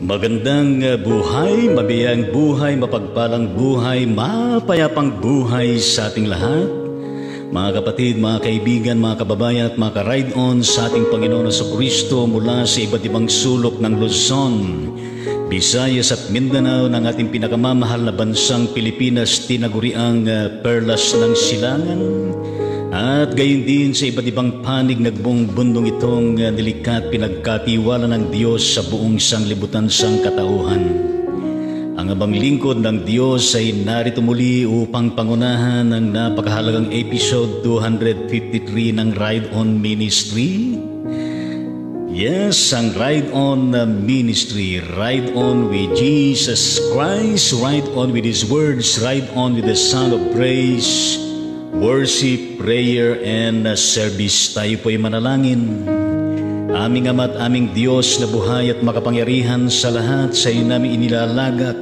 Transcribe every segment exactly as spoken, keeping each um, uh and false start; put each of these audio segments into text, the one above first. Magandang buhay, mabiyayang buhay, mapagpalang buhay, mapayapang buhay sa ating lahat. Mga kapatid, mga kaibigan, mga kababayan at mga ka-ride on sa ating Panginoon na sa Kristo mula sa iba't ibang sulok ng Luzon, Visayas at Mindanao ng ating pinakamamahal na bansang Pilipinas, tinaguriang Perlas ng Silangan. At gayon din sa iba't ibang panig ng buong bundong itong nilikha at pinagkatiwala ng Diyos sa buong sanglibutan sang katauhan. Ang abang lingkod ng Diyos ay narito muli upang pangunahan ang napakahalagang episode two fifty-three ng Ride On Ministry. Yes, ang Ride On Ministry. Ride on with Jesus Christ. Ride on with His words. Ride on with the Son of Praise. Worship, prayer, and service. Tayo po'y manalangin. Aming Ama at aming Diyos na buhay at makapangyarihan sa lahat, sa iyo namin inilalagak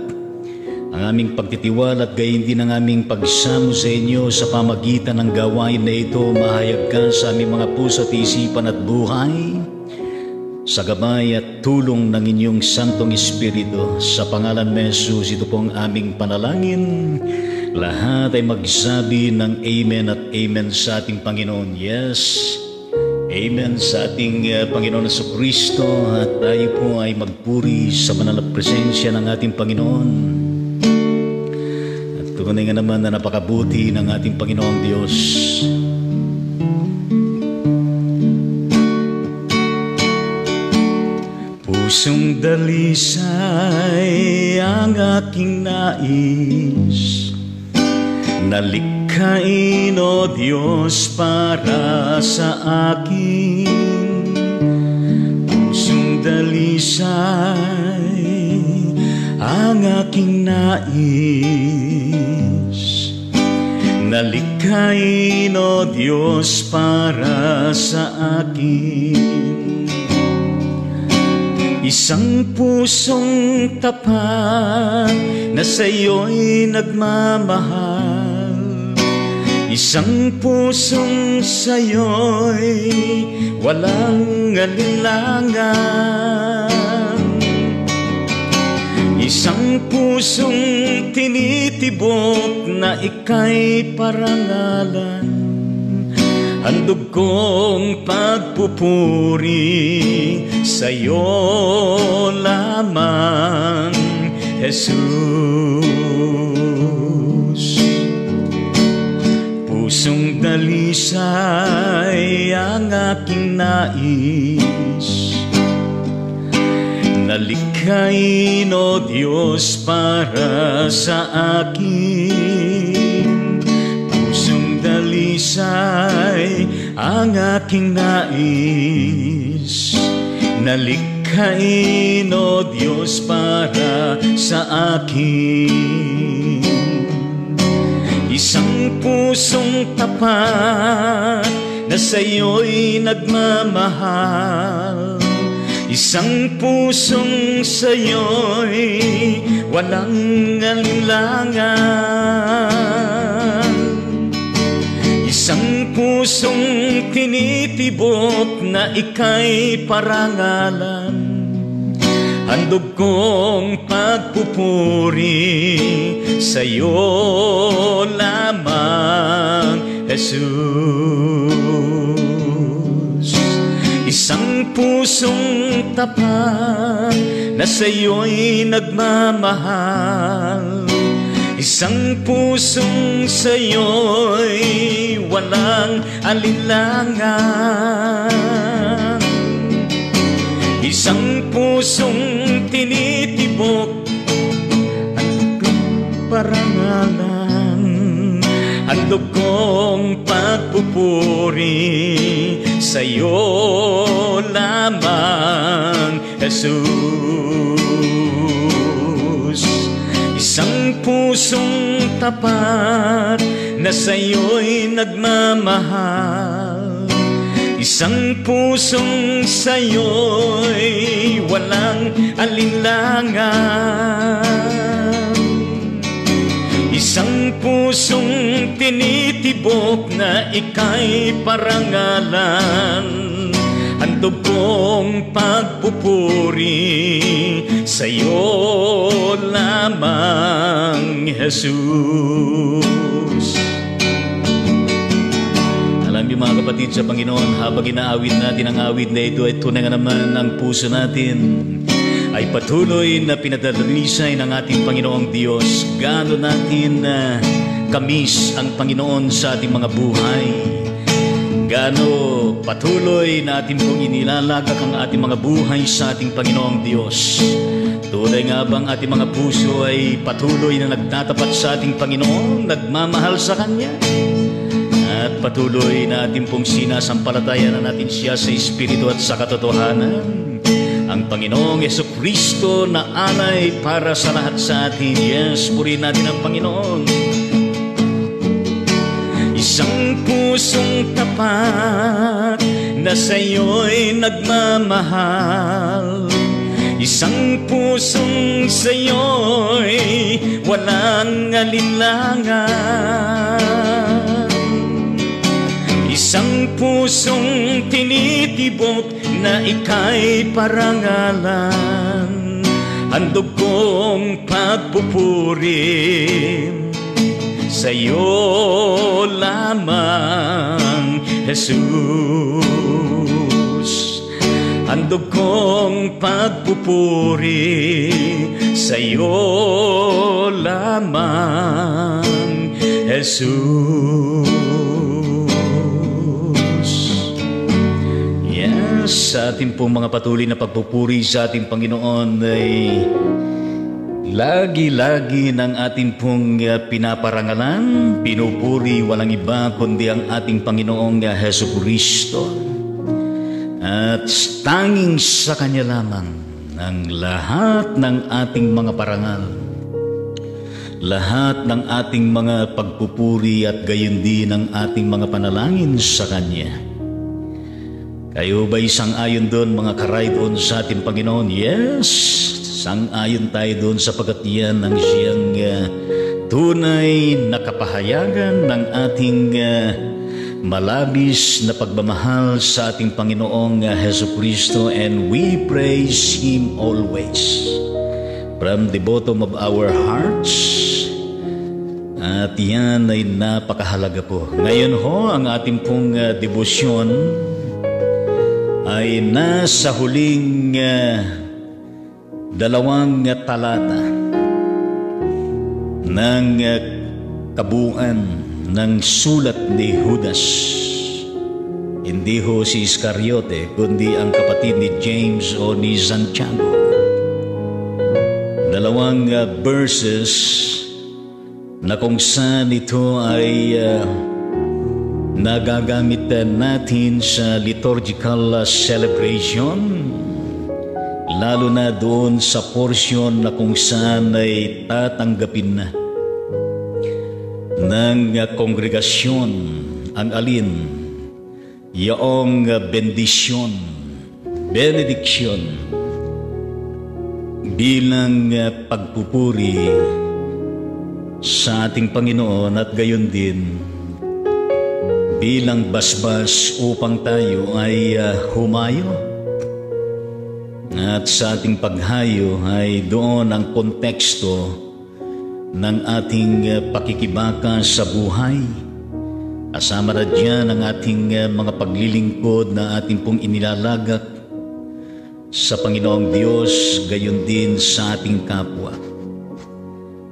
ang aming pagtitiwala at gayon din ang aming pagsamo sa inyo sa pamagitan ng gawain na ito. Mahayag ka sa aming mga puso at isipan at buhay sa gabay at tulong ng inyong Santong Espiritu. Sa pangalan ni Jesus, ito po ang aming panalangin. Lahat ay magsabi ng Amen at Amen sa ating Panginoon. Yes, Amen sa ating uh, Panginoon na sa Kristo. At tayo po ay magpuri sa mananap presensya ng ating Panginoon. At tunay nga naman na napakabuti ng ating Panginoong Diyos. Pusong dalisay ang aking nais, nalikhain, O Diyos, para sa akin. Pusong dalisay ang aking nais, nalikhain, O Diyos, para sa akin. Isang pusong tapat na sa iyo'y nagmamahal, isang pusong sa'yo'y walang alinlangan, isang pusong tinitibok na ika'y parangalan. Handog kong pagpupuri sa'yo lamang, Jesus. Pusong dalisay ang aking nais, nalikhain, O Diyos, para sa akin. Pusong dalisay ang aking nais, nalikhain, O Diyos, para sa akin. Isang pusong tapat na sa iyo'y nagmamahal, isang pusong sa iyo'y walang alinlangan, isang pusong tinitibok na ika'y parangalan. Handog kong pagpupuri sa'yo lamang, Jesus. Isang pusong tapat na sa'yo'y nagmamahal, isang pusong sa'yo'y walang alinlangan, isang pusong tinitibok ang parangalan. Handog kong pagpupuri sa'yo lamang, Jesus. Isang pusong tapat na sa'yo'y nagmamahal, isang pusong sa'yo'y walang alinlangan, isang pusong tinitibok na ika'y parangalan. Ang lubong pagpupuri sa'yo lamang, Jesus. Alam niyo mga kapatid sa Panginoon, habang inaawit natin ang awit na ito, ay tunay nga naman ang puso natin ay patuloy na pinadalisay ng ating Panginoong Diyos. Gaano natin uh, kamis ang Panginoon sa ating mga buhay. Gaano patuloy na ating pong inilalagak ang ating mga buhay sa ating Panginoong Diyos. Tunay nga bang ating mga puso ay patuloy na nagtatapat sa ating Panginoon, nagmamahal sa Kanya? At patuloy na ating pong sinasampalataya na natin siya sa Espiritu at sa katotohanan. Ang Panginoong Jesucristo na alay para sa lahat sa atin. Yes, purihin natin ang Panginoon. Isang pusong tapat na sa iyo'y nagmamahal. Isang pusong sa iyo'y walang alinlangan. Isang pusong tinitibok na ika'y parangalan. Handog kong pagpupurin sa'yo lamang, Jesus. Handog kong pagpupurin sa'yo lamang, Jesus. Sa ating pong mga patuloy na pagpupuri sa ating Panginoon ay lagi-lagi ng ating pong pinaparangalan, pinupuri, walang iba kundi ang ating Panginoong Jesucristo. At tanging sa Kanya lamang ng lahat ng ating mga parangal, lahat ng ating mga pagpupuri at gayon din ang ating mga panalangin sa Kanya. Kayo ba'y sang-ayon doon mga ka-ride on sa ating Panginoon? Yes, sang-ayon tayo doon sapagkat yan ang siyang uh, tunay na kapahayagan ng ating uh, malabis na pagmamahal sa ating Panginoong uh, Hesus Kristo, and we praise Him always from the bottom of our hearts. At yan ay napakahalaga po. Ngayon ho, ang ating pong uh, debosyon ay nasa huling uh, dalawang talata ng uh, kabuuan ng sulat ni Judas. Hindi ho si Iscariote, kundi ang kapatid ni James o ni Santiago. Dalawang uh, verses na kung saan ito ay uh, nagagamit natin sa liturgical celebration, lalo na doon sa portion na kung saan ay tatanggapin na ng kongregasyon ang alin, yaong bendisyon, benediction bilang pagpupuri sa ating Panginoon at gayon din bilang basbas upang tayo ay uh, humayo. At sa ating paghayo ay doon ang konteksto ng ating uh, pakikibaka sa buhay. Kasama na dyan ang ating uh, mga paglilingkod na ating pong inilalagak sa Panginoong Diyos, gayon din sa ating kapwa.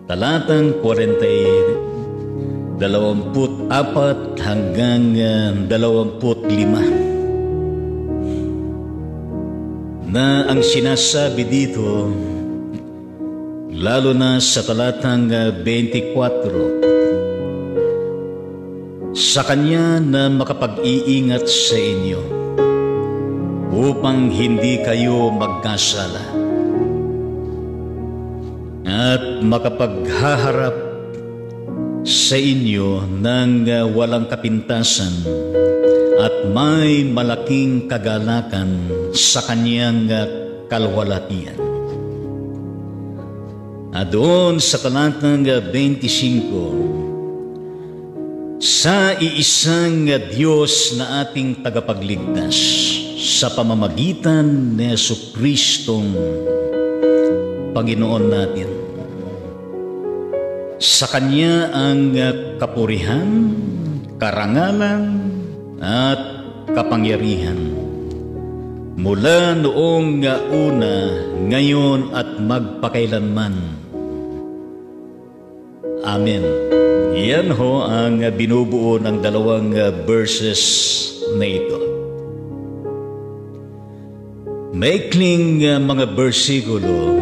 Talatang forty-eight. Dalawamput apat hanggang dalawamput lima na ang sinasabi dito, lalo na sa talatang twenty-four, sa Kanya na makapag-iingat sa inyo upang hindi kayo magkasala at makapaghaharap sa inyo ng uh, walang kapintasan at may malaking kagalakan sa Kanyang uh, kalwalatian. At doon sa talatang uh, twenty-five, sa iisang uh, Diyos na ating tagapagligtas, sa pamamagitan ni Jesucristong Panginoon natin. Sa Kanya ang kapurihan, karangalan, at kapangyarihan mula noong una, ngayon at magpakailanman. Amen. Yan ho ang binubuo ng dalawang verses na ito. Maikling mga bersikulo,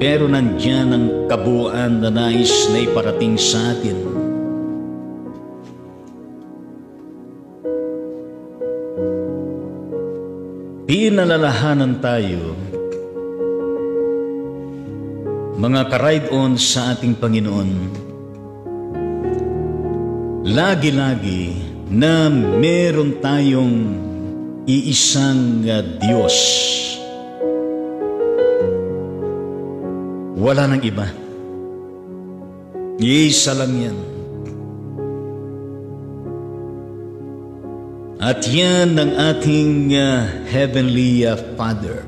pero nandiyan ang kabuuan na nais na iparating sa atin. Pinalalahanan tayo, mga ka-ride on sa ating Panginoon, lagi-lagi na meron tayong iisang Diyos. Wala nang iba. Iisa lang yan. At yan ang ating uh, Heavenly uh, Father,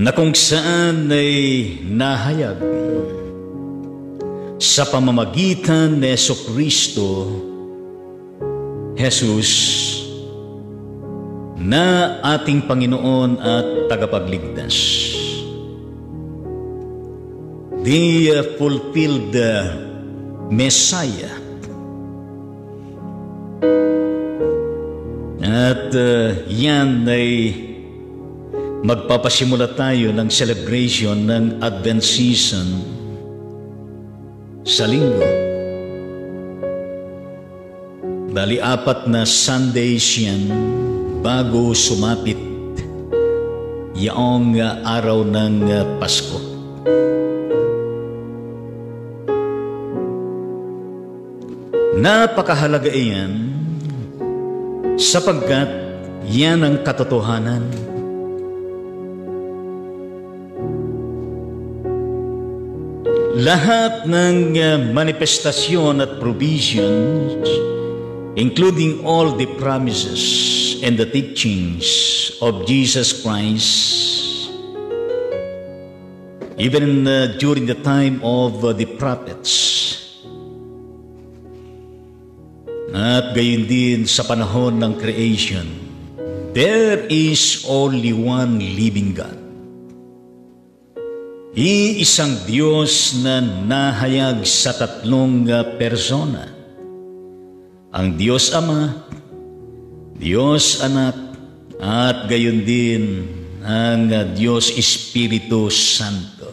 na kung saan ay nahayag sa pamamagitan ni Jesucristo, Jesus, na ating Panginoon at tagapagligtas. The fulfilled Messiah. At uh, yan ay magpapasimula tayo ng celebration ng Advent season sa linggo. Bali, apat na Sundays yan bago sumapit yaong araw ng Pasko. Napakahalaga iyan sapagkat yan ang katotohanan. Lahat ng manifestasyon at provisions, including all the promises and the teachings of Jesus Christ, even uh, during the time of uh, the prophets, at gayon din sa panahon ng creation, there is only one living God. Iisang Diyos na nahayag sa tatlong persona. Ang Diyos Ama, Diyos Anak, at gayon din ang Diyos Espiritu Santo.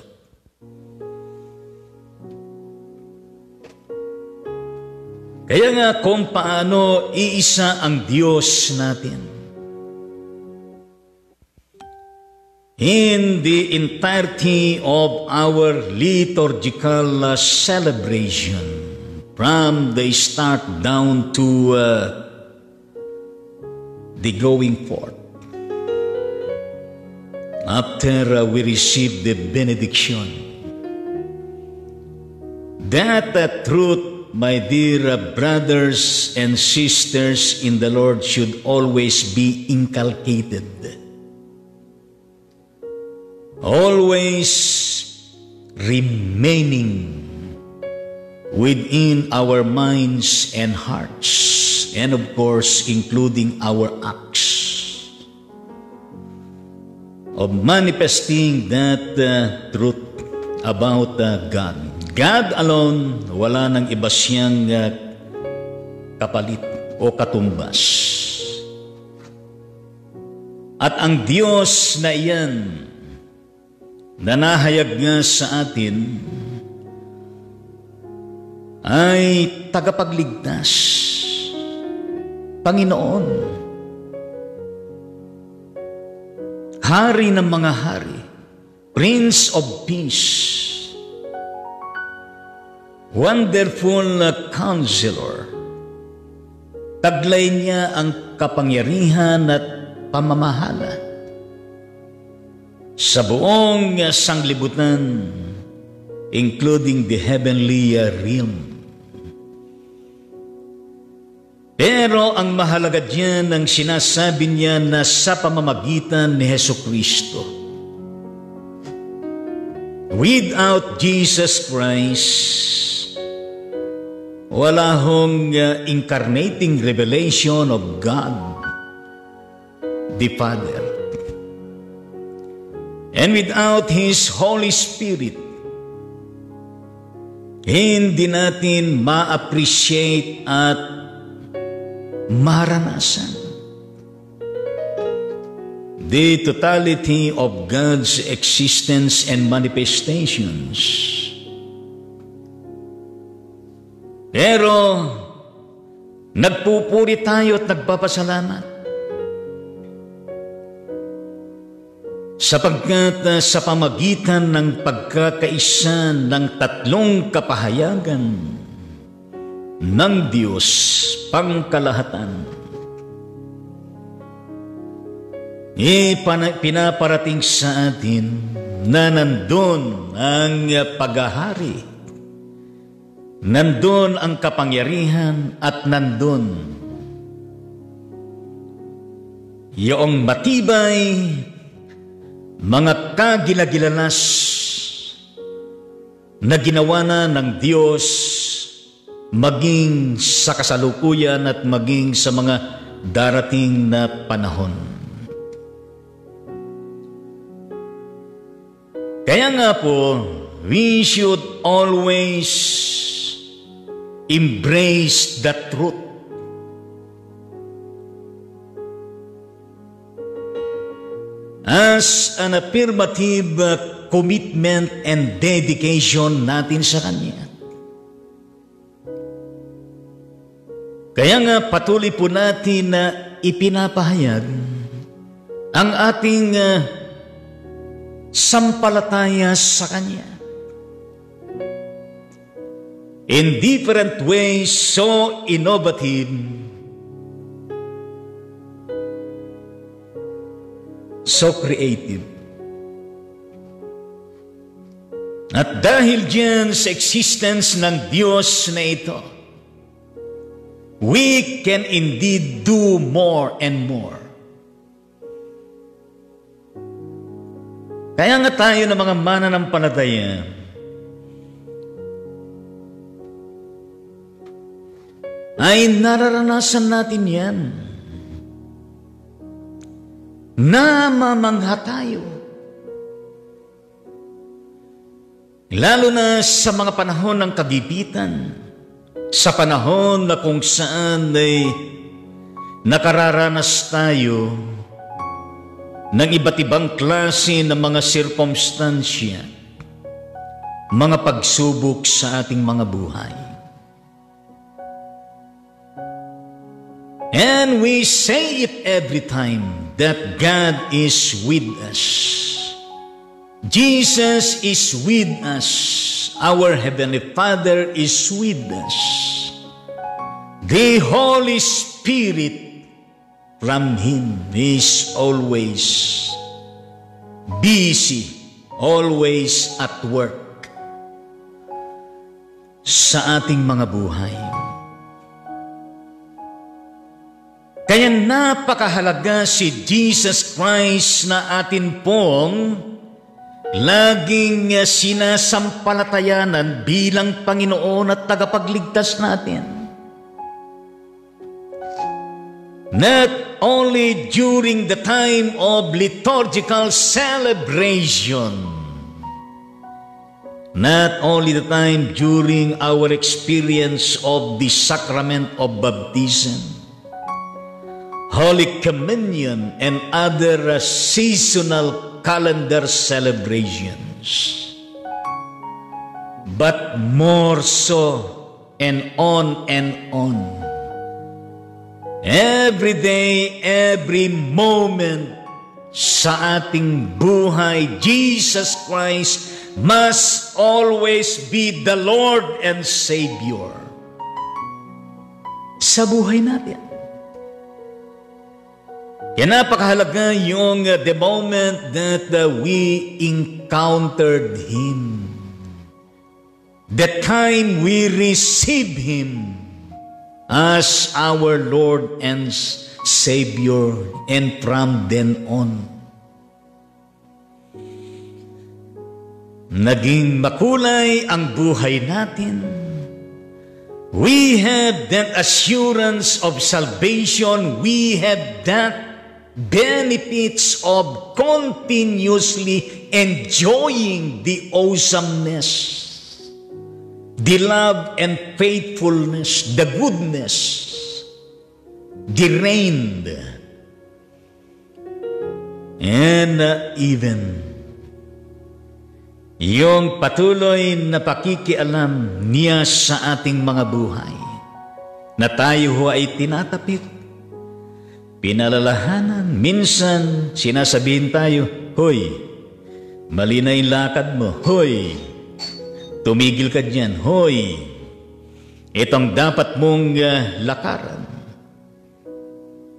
Kaya nga kung paano iisa ang Diyos natin. In the entirety of our liturgical celebration, from the start down to uh, the going forth, after uh, we receive the benediction, that uh, truth, my dear uh, brothers and sisters in the Lord, should always be inculcated. Always remaining within our minds and hearts, and of course, including our acts of manifesting that uh, truth about uh, God. God alone, wala nang iba siyang uh, kapalit o katumbas. At ang Diyos na iyan, nanahayag nga sa atin, ay tagapagligtas, Panginoon, Hari ng mga hari, Prince of Peace, Wonderful Counselor. Taglay niya ang kapangyarihan at pamamahala sa buong sanglibutan, including the heavenly realm. Pero ang mahalaga diyan ang sinasabi niya na sa pamamagitan ni Hesukristo. Without Jesus Christ, wala hong uh, incarnating revelation of God, the Father. And without His Holy Spirit, hindi natin ma-appreciate at maranasan the totality of God's existence and manifestations. Pero nagpupuri tayo at nagpapasalamat sapagkat uh, sa pamagitan ng pagkakaisa ng tatlong kapahayagan ng Diyos pangkalahatan, e pinaparating sa atin na nandun ang paghahari, nandun ang kapangyarihan, at nandun yung matibay mga kagilagilalas na ginawa na ng Diyos maging sa kasalukuyan at maging sa mga darating na panahon. Kaya nga po, we should always embrace the truth. As an affirmative commitment and dedication natin sa Kanya. Kaya nga patuloy po natin na ipinapahayag ang ating uh, sampalataya sa Kanya. In different ways, so innovative, so creative. At dahil diyan sa existence ng Diyos na ito, we can indeed do more and more. Kaya nga tayo ng mga mananampalataya, ay nararanasan natin yan. Namamangha tayo. Lalo na sa mga panahon ng kagipitan, sa panahon na kung saan ay nakararanas tayo ng iba't ibang klase ng mga sirkumstansya, mga pagsubok sa ating mga buhay. And we say it every time that God is with us. Jesus is with us. Our Heavenly Father is with us. The Holy Spirit from Him is always busy, always at work sa ating mga buhay. Kaya napakahalaga si Jesus Christ na atin pong laging sinasampalatayanan bilang Panginoon at tagapagligtas natin. Not only during the time of liturgical celebration, not only the time during our experience of the sacrament of baptism, Holy Communion, and other seasonal calendar celebrations, but more so and on and on. Every day, every moment sa ating buhay, Jesus Christ must always be the Lord and Savior sa buhay natin. Yan, napakahalaga yung uh, the moment that uh, we encountered Him, the time we receive Him as our Lord and Savior, and from then on, naging makulay ang buhay natin. We have that assurance of salvation. We have that benefits of continuously enjoying the awesomeness, the love and faithfulness, the goodness, the reign, and even yung patuloy na pakikialam niya sa ating mga buhay na tayo ho ay tinatapik, pinalalahanan. Minsan sinasabihin tayo, hoy, mali na yung lakad mo, hoy, tumigil ka dyan, hoy, itong dapat mong uh, lakaran.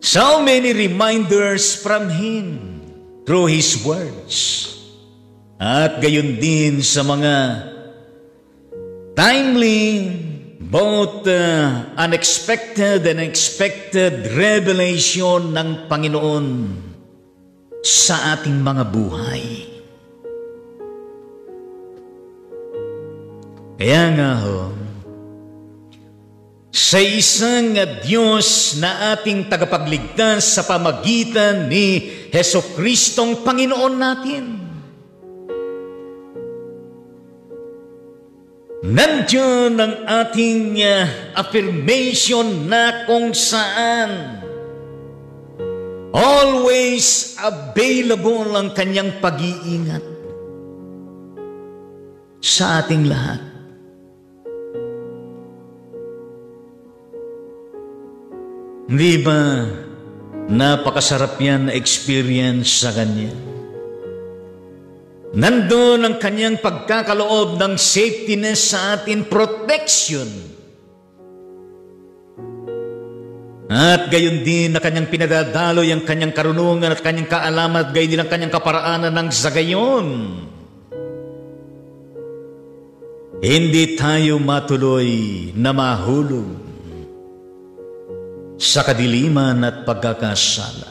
So many reminders from Him through His words. At gayon din sa mga timely, both uh, unexpected and expected revelation ng Panginoon sa ating mga buhay. Kaya nga ho, sa isang Diyos na ating tagapagligtas sa pamagitan ni Jesucristong Panginoon natin, nandiyan ang ating uh, affirmation na kung saan always available ang kanyang pag-iingat sa ating lahat. Di ba, napakasarap yan na experience sa Kanya. Nandun ang Kanyang pagkakaloob ng safetyness sa atin, protection. At gayon din na Kanyang pinadadaloy ang Kanyang karunungan at Kanyang kaalaman at gayon din ang Kanyang kaparaanan ng sagayon. Hindi tayo matuloy na mahulog sa kadiliman at pagkakasala,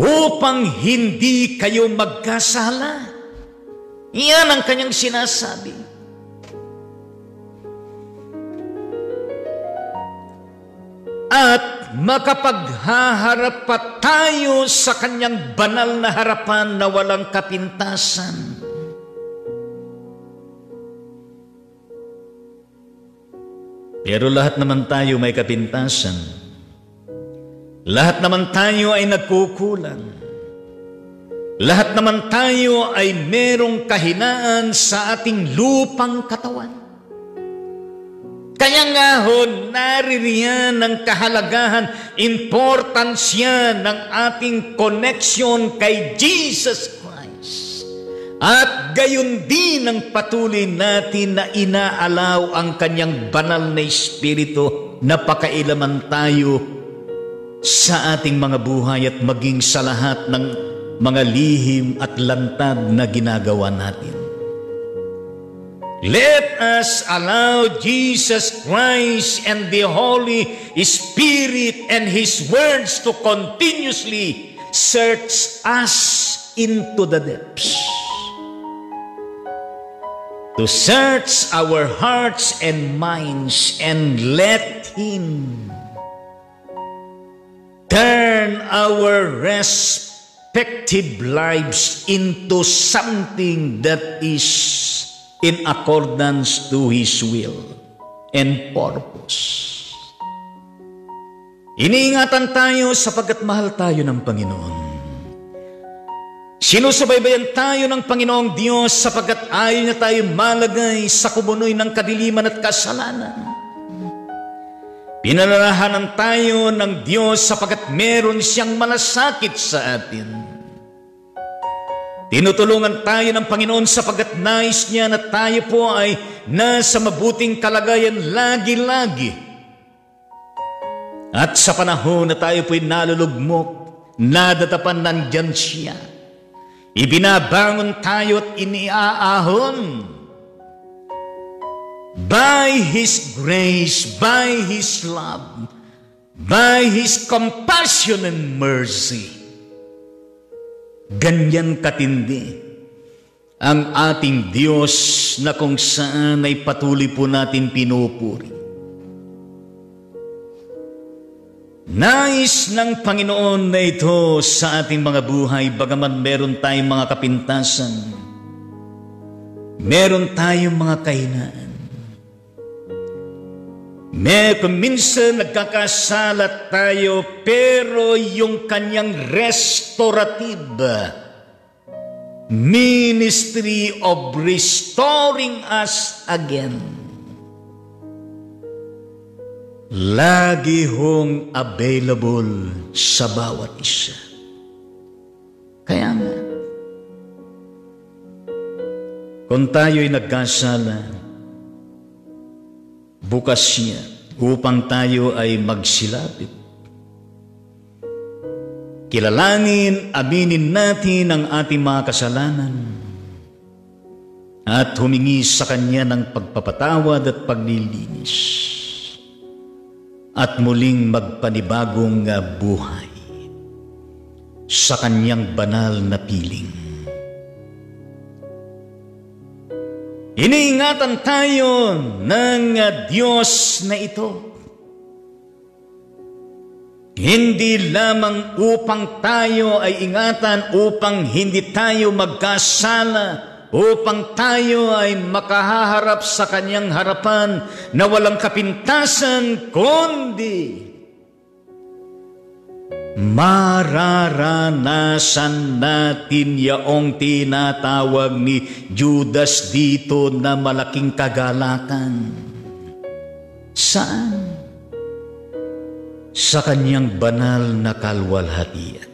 upang hindi kayo magkasala. Iyan ang kanyang sinasabi. At makapaghaharap pa tayo sa kanyang banal na harapan na walang kapintasan. Pero lahat naman tayo may kapintasan. Lahat naman tayo ay nagkukulang. Lahat naman tayo ay merong kahinaan sa ating lupang katawan. Kaya nga ho, naririyan ang kahalagahan, importansya ng ating connection kay Jesus Christ. At gayon din ang patuloy natin na inaalaw ang kanyang banal na espiritu na pakailaman tayo sa ating mga buhay at maging sa lahat ng mga lihim at lantad na ginagawa natin. Let us allow Jesus Christ and the Holy Spirit and His words to continuously search us into the depths, to search our hearts and minds, and let Him turn our respective lives into something that is in accordance to His will and purpose. Iniingatan tayo sapagkat mahal tayo ng Panginoon. Sinusubaybayan tayo ng Panginoong Diyos sapagkat ayaw niya tayo malagay sa kumunoy ng kadiliman at kasalanan. Pinalalahanan tayo ng Diyos sapagkat meron siyang malasakit sa atin. Tinutulungan tayo ng Panginoon sapagkat nais niya na tayo po ay nasa mabuting kalagayan lagi-lagi. At sa panahon na tayo po'y nalulugmok, nadatapan, nandyan siya. Ibinabangon tayo at iniaahon. by His grace, by His love, by His compassion and mercy. Ganyan katindi ang ating Diyos na kung saan ay patuloy po natin pinupuri. Nais ng Panginoon na ito sa ating mga buhay, bagaman meron tayong mga kapintasan, meron tayong mga kahinaan. May kuminsan nagkakasala tayo, pero yung kanyang restorative ministry of restoring us again, lagi hong available sa bawat isa. Kaya nga, kung tayo'y nagkasala, bukas niya upang tayo ay magsilapit. Kilalanin, aminin natin ang ating mga kasalanan at humingi sa Kanya ng pagpapatawad at paglilinis at muling magpanibagong buhay sa Kanyang banal na piling. Iniingatan tayo ng Diyos na ito, hindi lamang upang tayo ay ingatan, upang hindi tayo magkasala, upang tayo ay makaharap sa Kanyang harapan na walang kapintasan, kundi mararanasan natin yaong tinatawag ni Judas dito na malaking kagalakan. Saan? Sa kanyang banal na kalwalhatian.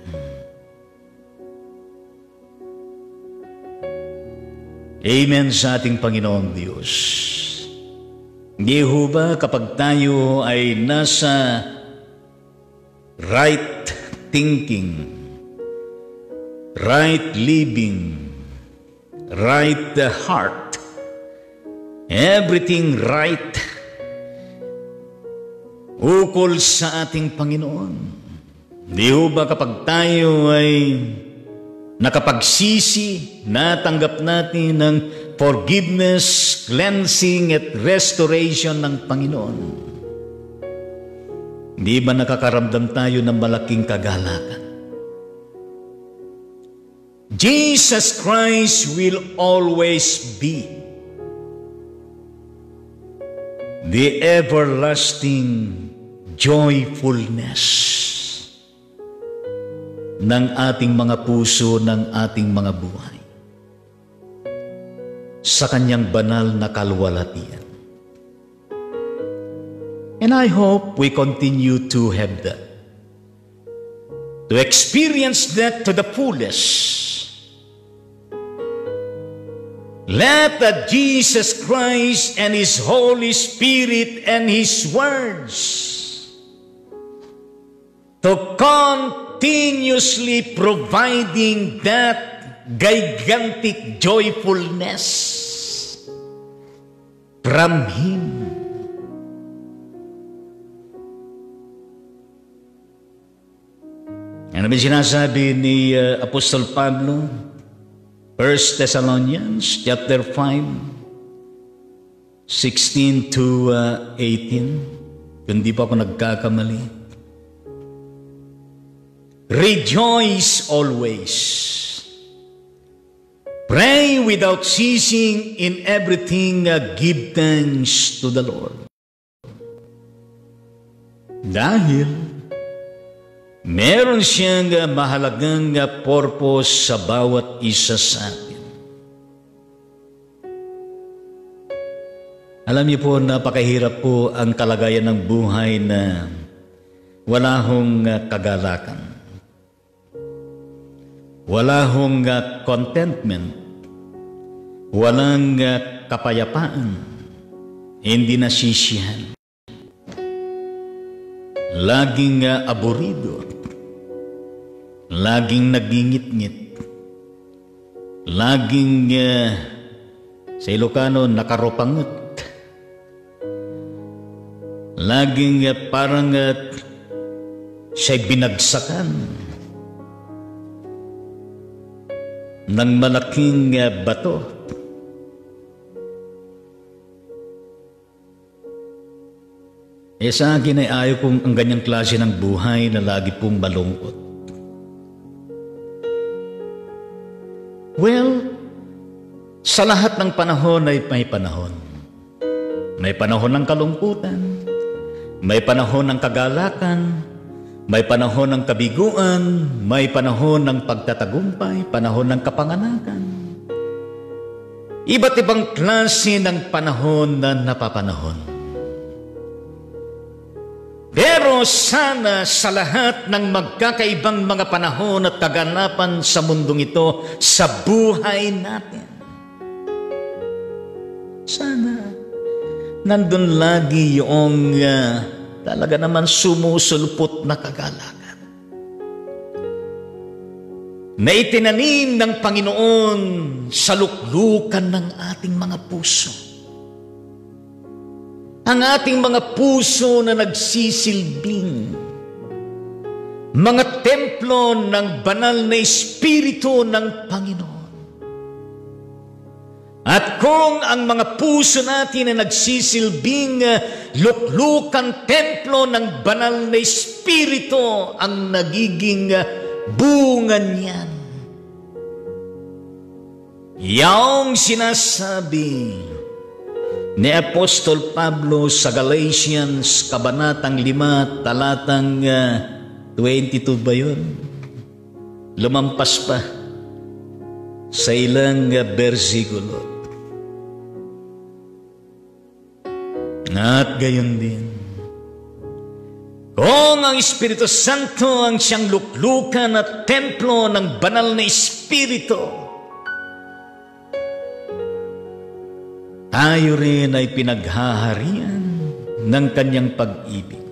Amen sa ating Panginoong Diyos. Hindi ho ba kapag tayo ay nasa right thinking, right living, right heart, everything right ukol sa ating Panginoon, di ho ba kapag tayo ay nakapagsisi, natanggap natin ng forgiveness, cleansing at restoration ng Panginoon, di ba nakakaramdam tayo ng malaking kagalakan? Jesus Christ will always be the everlasting joyfulness ng ating mga puso, ng ating mga buhay sa Kanyang banal na kaluwalhatian. And I hope we continue to have that, to experience that to the fullest. Let that Jesus Christ and His Holy Spirit and His words to continuously providing that gigantic joyfulness from Him. Ano ba sinasabi ni uh, Apostol Pablo? First Thessalonians chapter five, sixteen to eighteen. Kung di pa ako nagkakamali. Rejoice always. Pray without ceasing. In everything uh, give thanks to the Lord. Dahil meron siyang mahalagang purpose sa bawat isa sa atin. Alam niyo po, napakahirap po ang kalagayan ng buhay na wala hong kagalakan. Wala hong contentment. Walang kapayapaan. Hindi nasisiyahan. Laging uh, aburido, laging nagingit-ngit, laging uh, sa Ilocano nakaropangot, Laging parang at siya'y binagsakan ng malaking bato. E sa akin ay ayaw kong ang ganyang klase ng buhay na lagi pong malungkot. Well, sa lahat ng panahon ay may panahon. May panahon ng kalungkutan, may panahon ng kagalakan, may panahon ng kabiguan, may panahon ng pagtatagumpay, panahon ng kapanganakan. Iba't ibang klase ng panahon na napapanahon. Pero sana sa lahat ng magkakaibang mga panahon at kaganapan sa mundong ito, sa buhay natin, sana nandun lagi yung uh, talaga naman sumusulpot na kagalakan na itinanim ng Panginoon sa luklukan ng ating mga puso. Ang ating mga puso na nagsisilbing, mga templo ng banal na Espiritu ng Panginoon. At kung ang mga puso natin na nagsisilbing luklukan templo ng banal na Espiritu ang nagiging bunga niyan, yaong sinasabi ni Apostol Pablo sa Galatians, Kabanatang lima, Talatang uh, twenty-two ba yun? Lumampas pa sa ilang uh, bersikulo. At gayon din, kung ang Espiritu Santo ang siyang luklukan at templo ng banal na Espiritu, tayo rin ay pinaghaharian ng kanyang pag-ibig.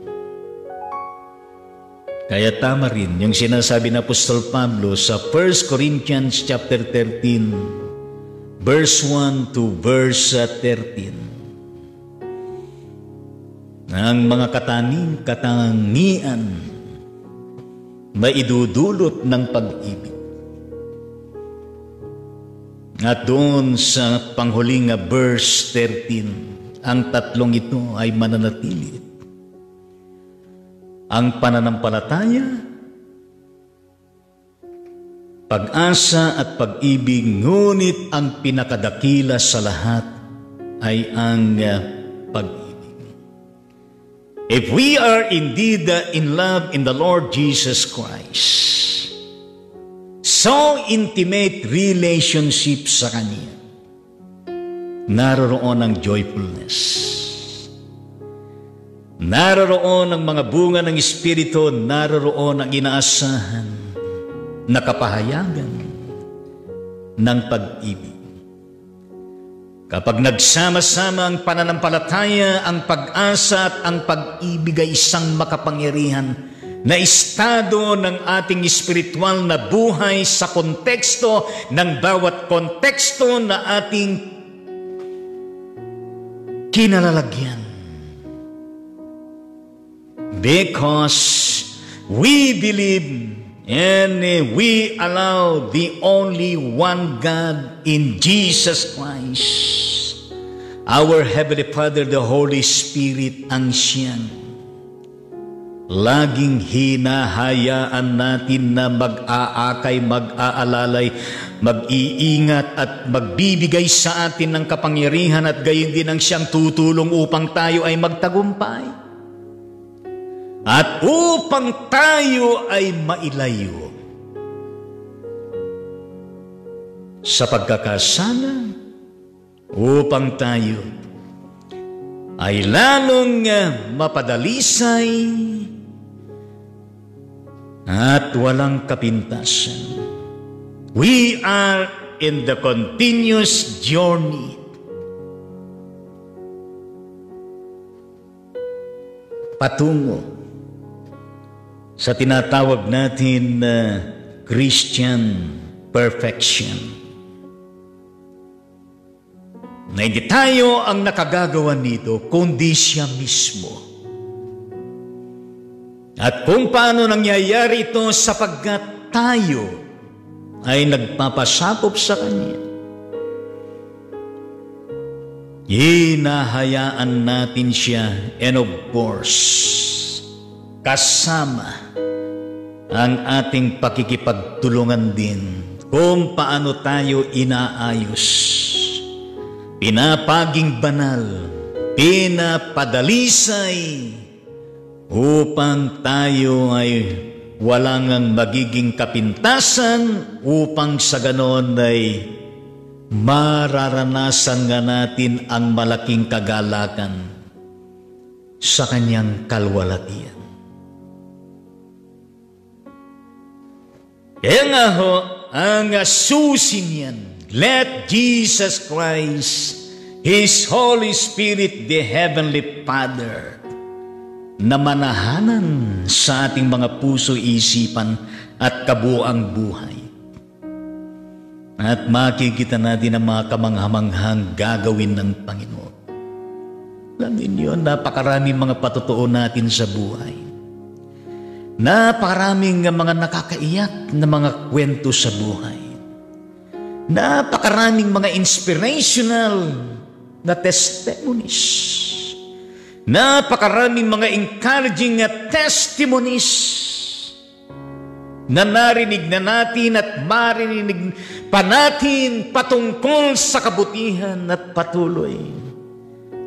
Kaya tama rin yung sinasabi ng Apostol Pablo sa First Corinthians chapter thirteen, verse one to verse thirteen. Ang mga kataning katangian maidudulot ng pag-ibig. At doon sa panghuling verse thirteen, ang tatlong ito ay mananatili. Ang pananampalataya, pag-asa at pag-ibig, ngunit ang pinakadakila sa lahat ay ang pag-ibig. If we are indeed in love in the Lord Jesus Christ, so intimate relationship sa Kanya, naroroon ang joyfulness. Naroroon ang mga bunga ng Espiritu, naroroon ang inaasahan, nakapahayagan ng pag-ibig. Kapag nagsama-sama ang pananampalataya, ang pag-asa at ang pag-ibig ay isang makapangyarihan na estado ng ating espiritual na buhay sa konteksto ng bawat konteksto na ating kinalalagyan. Because we believe and we allow the only one God in Jesus Christ, our Heavenly Father, the Holy Spirit, ang siyang laging hinahayaan natin na mag-aakay, mag-aalalay, mag-iingat at magbibigay sa atin ng kapangyarihan at gayon din ang siyang tutulong upang tayo ay magtagumpay. At upang tayo ay mailayo sa pagkakasala, upang tayo ay lalong mapadalisay at walang kapintasan. We are in the continuous journey. Patungo sa tinatawag natin na uh, Christian perfection. Na hindi tayo ang nakagagawa nito, kundi siya mismo. At kung paano nangyayari ito, sapagkat tayo ay nagpapasakop sa Kanya. Hinahayaan natin siya, and of course, kasama ang ating pakikipagtulungan din kung paano tayo inaayos, pinapaging banal, pinapadalisay, upang tayo ay walang magiging kapintasan, upang sa ganon ay mararanasan nga natin ang malaking kagalakan sa kanyang kalwalatian. Kaya nga ho, ang susi niyan, let Jesus Christ, His Holy Spirit, the Heavenly Father, na manahanan sa ating mga puso, isipan at kabuang buhay. At makikita natin ang mga kamanghamanghang gagawin ng Panginoon. Alam niyo, napakaraming mga patotoo natin sa buhay. Napakaraming mga nakakaiyak na mga kwento sa buhay. Napakaraming mga inspirational na testimonies. Napakaraming mga encouraging at testimonies na narinig na natin at marinig pa natin patungkol sa kabutihan at patuloy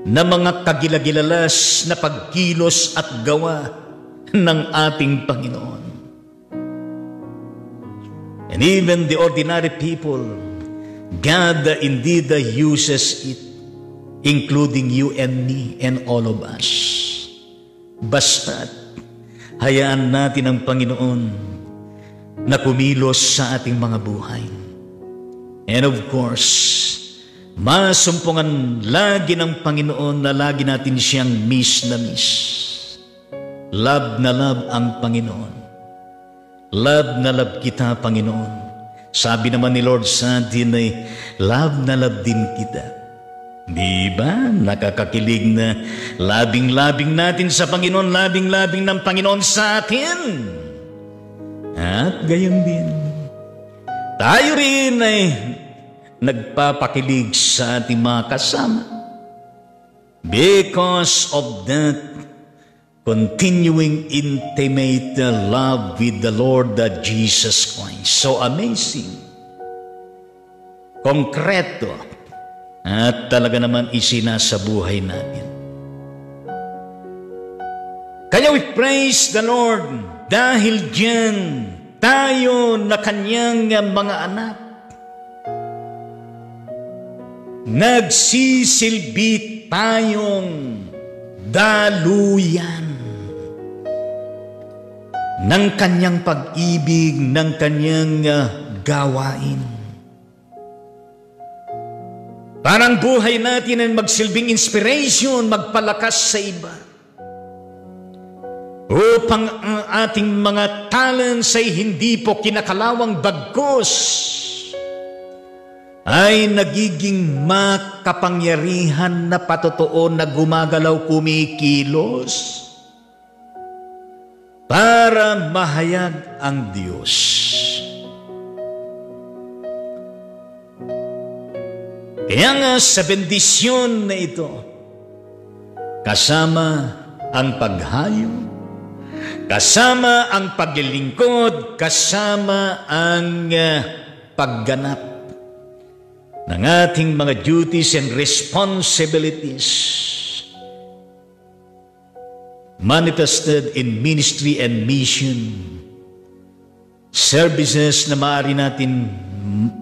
na mga kagilagilalas na pagkilos at gawa ng ating Panginoon. And even the ordinary people, God indeed uses it, including you and me and all of us. Basta't hayaan natin ang Panginoon na kumilos sa ating mga buhay. And of course, masumpungan lagi ng Panginoon na lagi natin siyang miss na miss. Love na love ang Panginoon. Love na love kita, Panginoon. Sabi naman ni Lord sa atin ay, love na love din kita. Di ba? Nakakakilig na labing-labing natin sa Panginoon, labing-labing ng Panginoon sa atin. At gayon din, tayo rin ay nagpapakilig sa ating mga kasama because of that continuing intimate love with the Lord Jesus Christ. So amazing, konkreto, at talaga naman isinasabuhay natin. Kaya we praise the Lord dahil diyan tayo na kanyang mga anak. Nagsisilbi tayong daluyan ng kanyang pag-ibig, ng kanyang gawain. Parang buhay natin ay magsilbing inspiration, magpalakas sa iba. Upang ang ating mga talents ay hindi po kinakalawang bagkos, ay nagiging makapangyarihan na patotoo na gumagalaw, kumikilos para mahayag ang Diyos. Kaya nga sa bendisyon na ito, kasama ang paghayo, kasama ang paglilingkod, kasama ang uh, pagganap ng ating mga duties and responsibilities manifested in ministry and mission services na maaari natin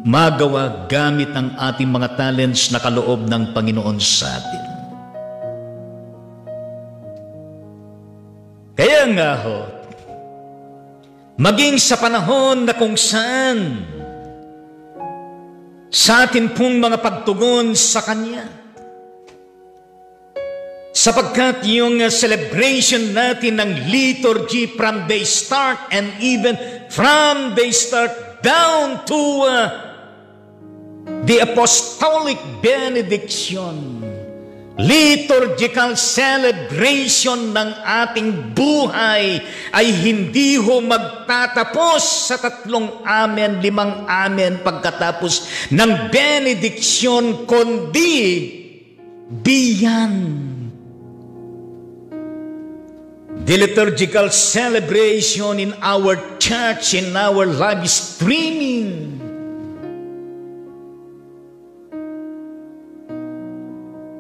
magawa gamit ang ating mga talents na kaloob ng Panginoon sa atin. Kaya nga ho, maging sa panahon na kung saan sa atin pong mga pagtugon sa Kanya, sapagkat yung celebration natin ng liturgy from the start and even from the start down to uh, the apostolic benediction liturgical celebration ng ating buhay ay hindi ho magtatapos sa tatlong amen, limang amen pagkatapos ng benediction, kundi biyan. The liturgical celebration in our church, in our live streaming,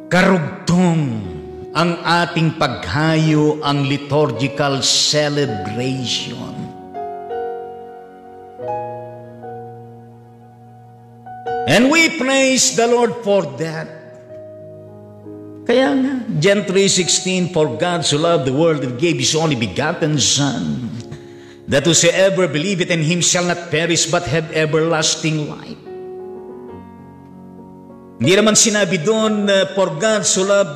karugtong ang ating paghayo, ang liturgical celebration. And we praise the Lord for that. Kaya nga, John three sixteen, for God so loved the world and gave His only begotten Son, that whosoever believeth in Him shall not perish but have everlasting life. Hindi naman sinabi doon, uh, for God so loved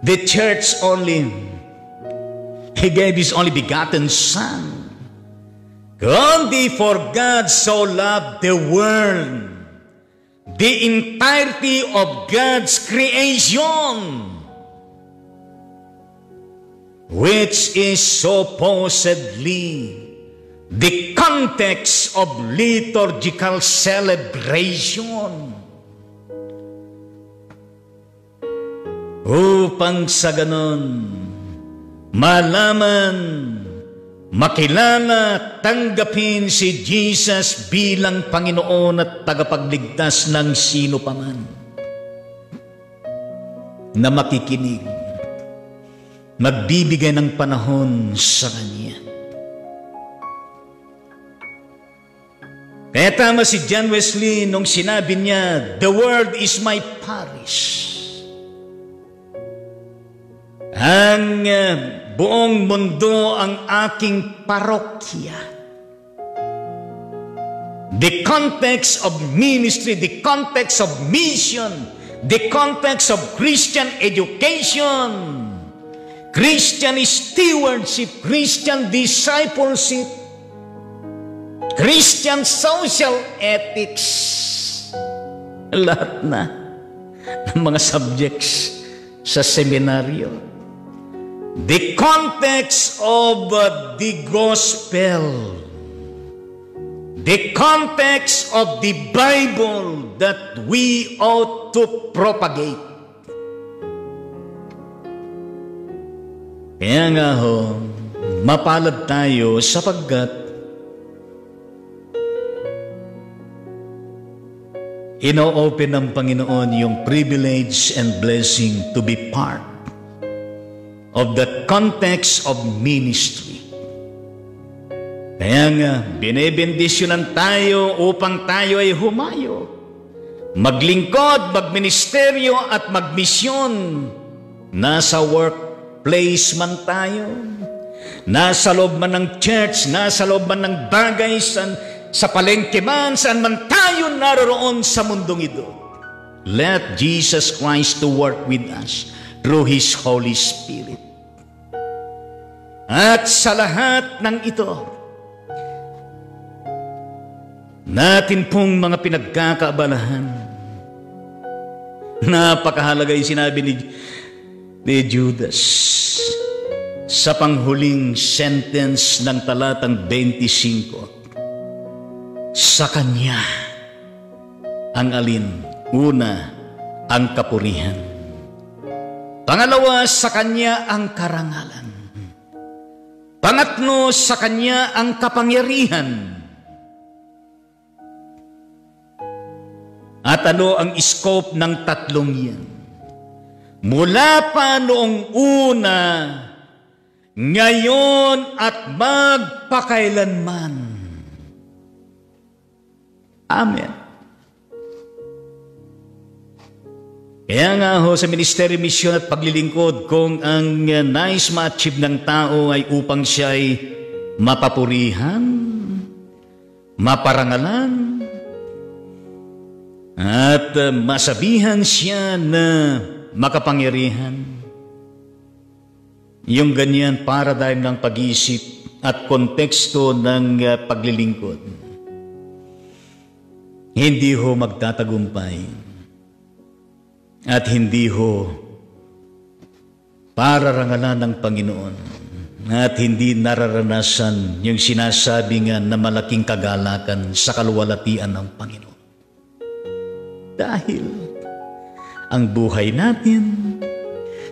the church only. He gave His only begotten Son. Kundi for God so loved the world, the entirety of God's creation, which is supposedly the context of liturgical celebration, upang sa ganon malaman, makilala, tanggapin si Jesus bilang Panginoon at tagapagligtas ng sino paman na makikinig, magbibigay ng panahon sa Kanya. Kaya tama si John Wesley nung sinabi niya, the world is my parish. Ang uh, buong mundo ang aking parokya. The context of ministry, the context of mission, the context of Christian education, Christian stewardship, Christian discipleship, Christian social ethics, lahat na ng mga subjects sa seminaryo. The context of the gospel, the context of the Bible that we ought to propagate. Kaya nga ho, mapalad tayo sapagkat ino-open ng Panginoon yung privilege and blessing to be part of the context of ministry. Kaya nga, binibendisyonan tayo upang tayo ay humayo, maglingkod, magministeryo at magmisyon. Nasa workplace man tayo, nasa loob man ng church, nasa loob man ng bagay, san sa palengke man, saan man tayo naroroon sa mundong ito, let Jesus Christ to work with us through His Holy Spirit. At sa lahat ng ito, natin pong mga pinagkakaabalahan, napakahalaga yung sinabi ni, ni Judas sa panghuling sentence ng talatang twenty-five. Sa Kanya ang alin? Una, ang kapurihan. Pangalawa, sa Kanya ang karangalan. Pangatlo, sa Kanya ang kapangyarihan. At ano ang scope ng tatlong yan? Mula pa noong una, ngayon at magpakailanman. Amen. Kaya nga ho, sa ministeryo, misyon at paglilingkod, kung ang uh, nais ma-achieve ng tao ay upang siya ay mapapurihan, maparangalan, at uh, masabihan siya na makapangyarihan, yung ganyan paradigm ng pag-iisip at konteksto ng uh, paglilingkod, hindi ho magtatagumpay at hindi ho pararangalan ng Panginoon at hindi nararanasan yung sinasabi nga na malaking kagalakan sa kaluwalhatian ng Panginoon. Dahil ang buhay natin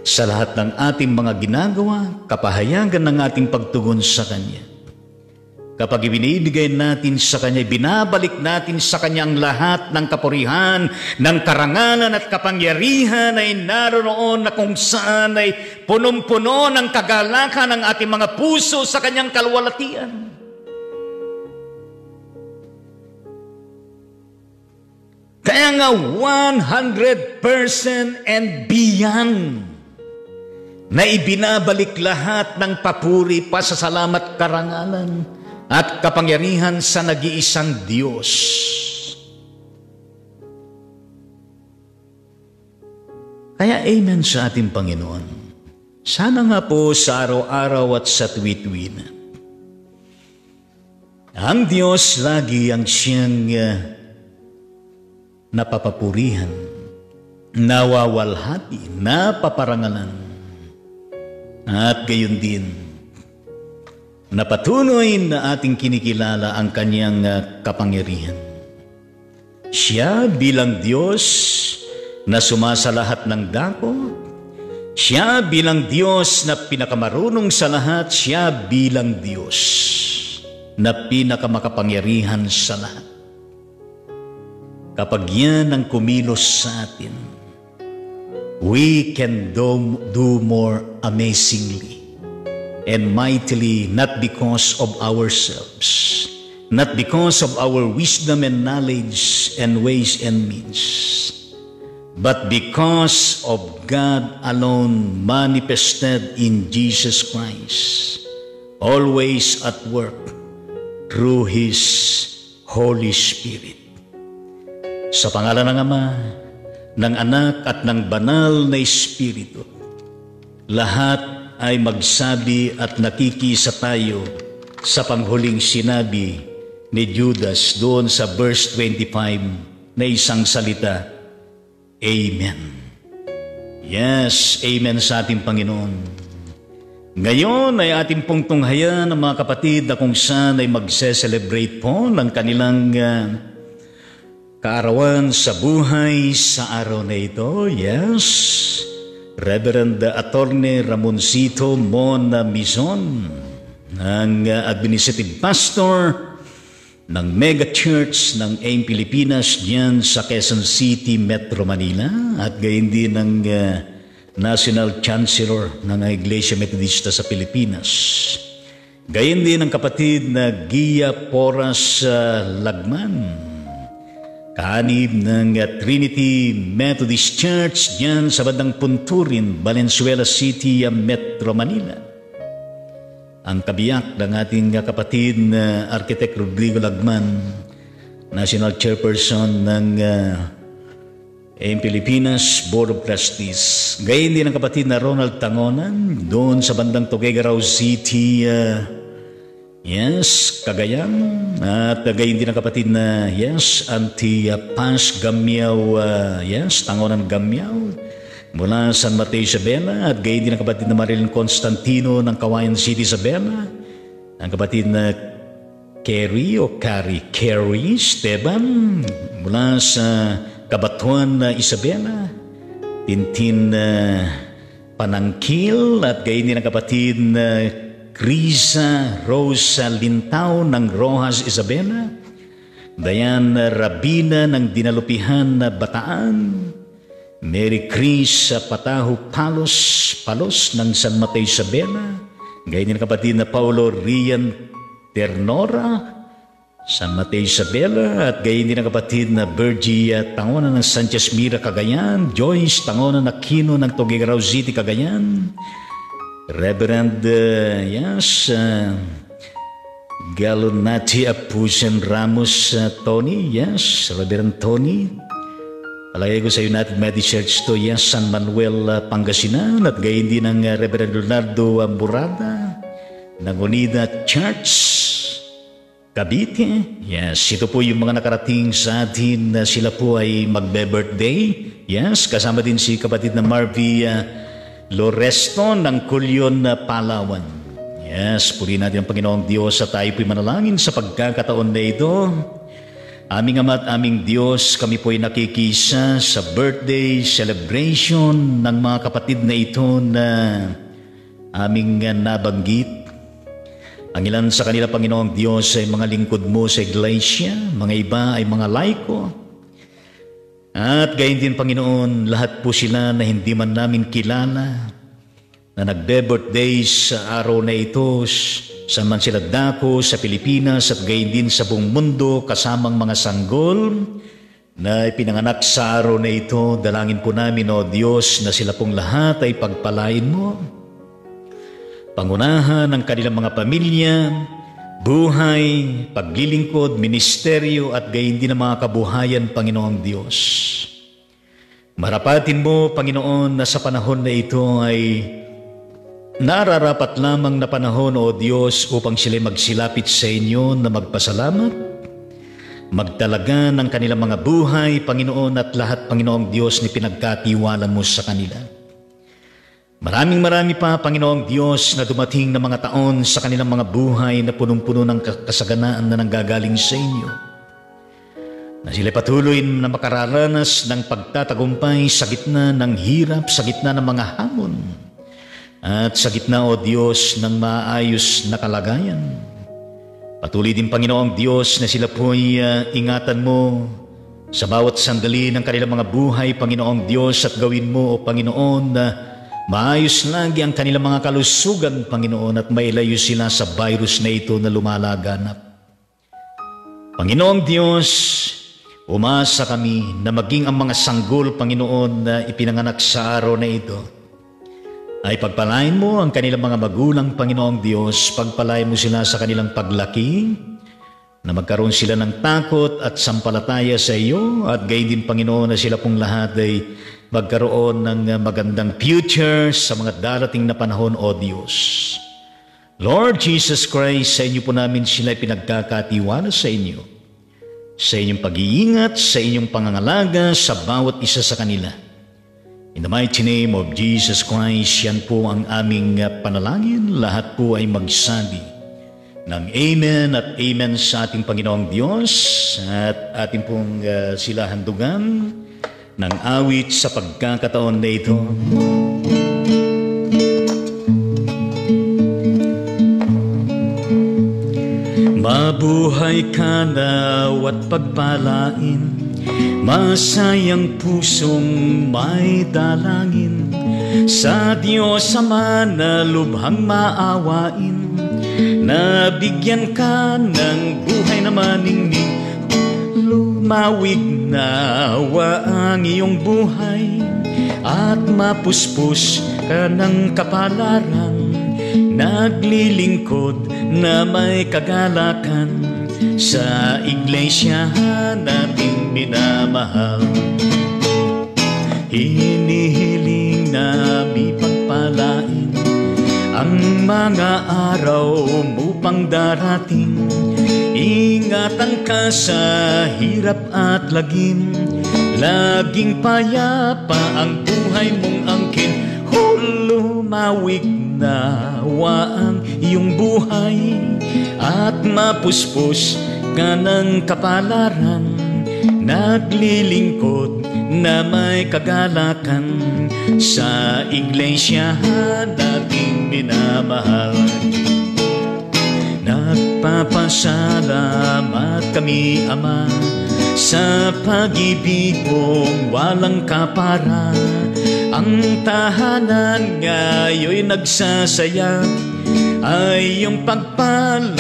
sa lahat ng ating mga ginagawa, kapahayagan ng ating pagtugon sa Kanya. Kapag ibinibigay natin sa Kanya, binabalik natin sa Kanya ang lahat ng kapurihan, ng karangalan at kapangyarihan ay naroon na kung saan ay punong-puno ng kagalakan ng ating mga puso sa Kanyang kaluwalhatian. Kaya nga one hundred percent and beyond na ibinabalik lahat ng papuri, pasasalamat, karangalan, at kapangyarihan sa nag-iisang Diyos. Kaya amen sa ating Panginoon. Sana nga po sa araw-araw at sa tuwi-tuwi na ang Diyos lagi ang siyang uh, napapapurihan, nawawalhati, napaparangalan, at gayon din napatunoy na ating kinikilala ang Kanyang kapangyarihan. Siya bilang Diyos na sumasalahat ng dako. Siya bilang Diyos na pinakamarunong sa lahat. Siya bilang Diyos na pinakamakapangyarihan sa lahat. Kapag yan ang kumilos sa atin, we can do, do more amazingly and mightily, not because of ourselves, not because of our wisdom and knowledge and ways and means, but because of God alone manifested in Jesus Christ, always at work through His Holy Spirit. Sa pangalan ng Ama, ng Anak at ng Banal na Espiritu, lahat ay magsabi at nakikisa tayo sa panghuling sinabi ni Judas doon sa verse twenty-five na isang salita, Amen. Yes, Amen sa ating Panginoon. Ngayon ay ating pong tunghayan ng mga kapatid na kung saan ay magse-celebrate po ng kanilang uh, kaarawan sa buhay sa araw na ito. Yes, Reverend Attorney Ramoncito Mona Mizon, ang administrative pastor ng mega church ng A I M Pilipinas diyan sa Quezon City, Metro Manila, at gayon din ng uh, National Chancellor ng Iglesia Metodista sa Pilipinas. Gayon din ang kapatid na Gia Poras uh, Lagman, kaanib ng Trinity Methodist Church diyan sa bandang Punturin, Valenzuela City, Metro Manila. Ang kabiyak ng ating kapatid na uh, Architect Rodrigo Lagman, National Chairperson ng uh, A I M Pilipinas Board of Trustees. Gayon din ang kapatid na Ronald Tangonan doon sa bandang Tuguegarao City, uh, yes, Cagayan, at gayon din ang kapatid na, yes, Auntie uh, Pans Gamyaw, uh, yes, Tangonan Gamyaw, mula San Mateo Isabela, at gayon din ang kapatid na Marilyn Constantino ng Kawayan City, Isabela, ang kapatid na Kerry o Kari, Kerry Esteban, mula sa Kabatuan na uh, Isabela, Tintin uh, Panangkil, at gayon din ang kapatid na uh, Risa Rosa Lintao ng Rojas, Isabela, Diana Rabina ng Dinalupihan na Bataan, Mary Chris Pataho Palos, Palos ng San Mateo, Isabela, gayon din kapatid na Paulo Rian Ternora, San Mateo, Isabela, at gayon din kapatid na Virgie Tangona ng Sanchez Mira, Cagayan, Joyce Tangona na Kino ng Tuguegarao City, Cagayan, Reverend, uh, yes, uh, Galonati Apusen Ramos uh, Tony, yes, Reverend Tony. Palagay ko sa United Methodist Church to, yes, San Manuel uh, Pangasinan, at gayon din ng uh, Reverend Leonardo Amburada, ng Unida Church, Cavite. Yes, ito po yung mga nakarating sa atin na uh, sila po ay magbe-birthday. Yes, kasama din si kapatid na Marvy uh, Loresto ng Kulyon, uh, Palawan. Yes, purihin natin ang Panginoong Diyos at tayo po'y manalangin sa pagkakataon na ito. Aming Ama at aming Diyos, kami po'y nakikisa sa birthday celebration ng mga kapatid na ito na aming nabanggit. Ang ilan sa kanila, Panginoong Diyos, ay mga lingkod mo sa iglesia, mga iba ay mga laiko. At gayon din, Panginoon, lahat po sila na hindi man namin kilala, na nagbe-birthday sa araw na ito, sa man sila dako sa Pilipinas at gayon din sa buong mundo kasamang mga sanggol na ipinanganak sa araw na ito. Dalangin po namin, O Diyos, na sila pong lahat ay pagpalain mo. Pangunahan ng kanilang mga pamilya, buhay, paglilingkod, ministeryo at gayon din ang mga kabuhayan, Panginoong Diyos. Marapatin mo, Panginoon, na sa panahon na ito ay nararapat lamang na panahon, O Diyos, upang sila'y magsilapit sa inyo na magpasalamat, magdalaga ng kanilang mga buhay, Panginoon, at lahat, Panginoong Diyos, ni pinagkatiwala mo sa kanila. Maraming marami pa, Panginoong Diyos, na dumating na mga taon sa kanilang mga buhay na punong-puno ng kasaganaan na nanggagaling sa inyo, na sila'y patuloy na makararanas ng pagtatagumpay sa gitna ng hirap, sa gitna ng mga hamon, at sa gitna, O Diyos, ng maayos na kalagayan. Patuloy din, Panginoong Diyos, na sila po'y uh, ingatan mo sa bawat sandali ng kanilang mga buhay, Panginoong Diyos, at gawin mo, O Panginoon, na uh, maayos lagi ang kanilang mga kalusugan, Panginoon, at mailayo sila sa virus na ito na lumalaganap. Panginoong Diyos, umasa kami na maging ang mga sanggol, Panginoon, na ipinanganak sa araw na ito ay pagpalain mo ang kanilang mga magulang, Panginoong Diyos. Pagpalain mo sila sa kanilang paglaki, na magkaroon sila ng takot at sampalataya sa iyo, at gayon din, Panginoon, na sila pong lahat ay magkaroon ng magandang future sa mga darating na panahon, O Diyos. Lord Jesus Christ, sa inyo po namin sila pinagkakatiwala sa inyo, sa inyong pag-iingat, sa inyong pangangalaga, sa bawat isa sa kanila. In the mighty name of Jesus Christ, yan po ang aming panalangin. Lahat po ay magsabi ng Amen at Amen sa ating Panginoong Diyos. At ating pong uh, sila handugan ng awit sa pagkakataon na ito. Mabuhay ka daw at pagpalain, masayang pusong may dalangin, sa Diyos Ama na lubhang maawain, nabigyan ka ng buhay na maningning. Lumawig nawa ang iyong buhay, at mapuspos ka ng kapalaran, naglilingkod na may kagalakan, sa iglesia nating minamahal. Hinihiling namin pagpalain ang mga araw mo pang darating. Ingatan ka sa hirap at lagim, laging payapa ang buhay mong angkin. Lumawig nawa ang iyong buhay, at mapuspos ka ng kapalaran, naglilingkod na may kagalakan, sa iglesia dating minamahal. Nagpapasalamat kami, Ama, sa pag-ibig mong walang kapara. Ang tahanan ngayo'y nagsasaya, ay yung pagpalain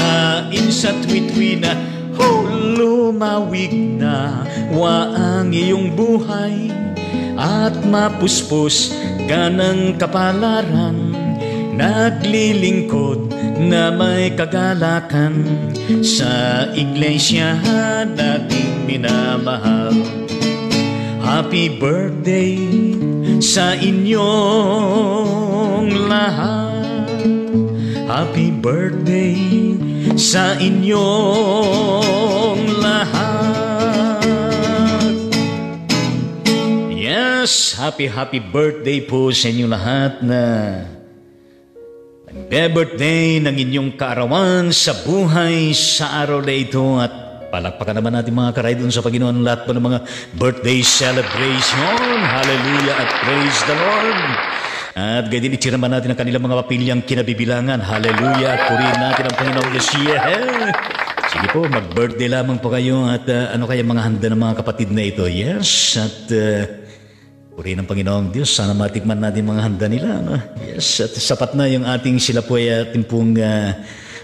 sa tuwi-tuwina. Oh, lumawig na wa ang iyong buhay, at mapuspos ka ng kapalaran, naglilingkod na may kagalakan, sa iglesia nating minamahal. Happy birthday sa inyong lahat, happy birthday sa inyong lahat. Yes, happy, happy birthday po sa inyo lahat na nagbe-birthday ng inyong kaarawan sa buhay sa araw na ito. At palakpakan naman natin mga ka-Ride-on sa Panginoon lahat po ng mga birthday celebration. Hallelujah at praise the Lord. At ganyan itira naman natin ang kanilang mga papilyang kinabibilangan. Hallelujah at purihin natin ang Panginoong Yeshua. Sige po, mag-birthday lamang po kayo. At uh, ano kaya mga handa ng mga kapatid na ito? Yes, at... Uh, Puri ng Panginoong Diyos, sana matikman natin mga handa nila. No? Yes, at sapat na yung ating sila po ay atin pong uh,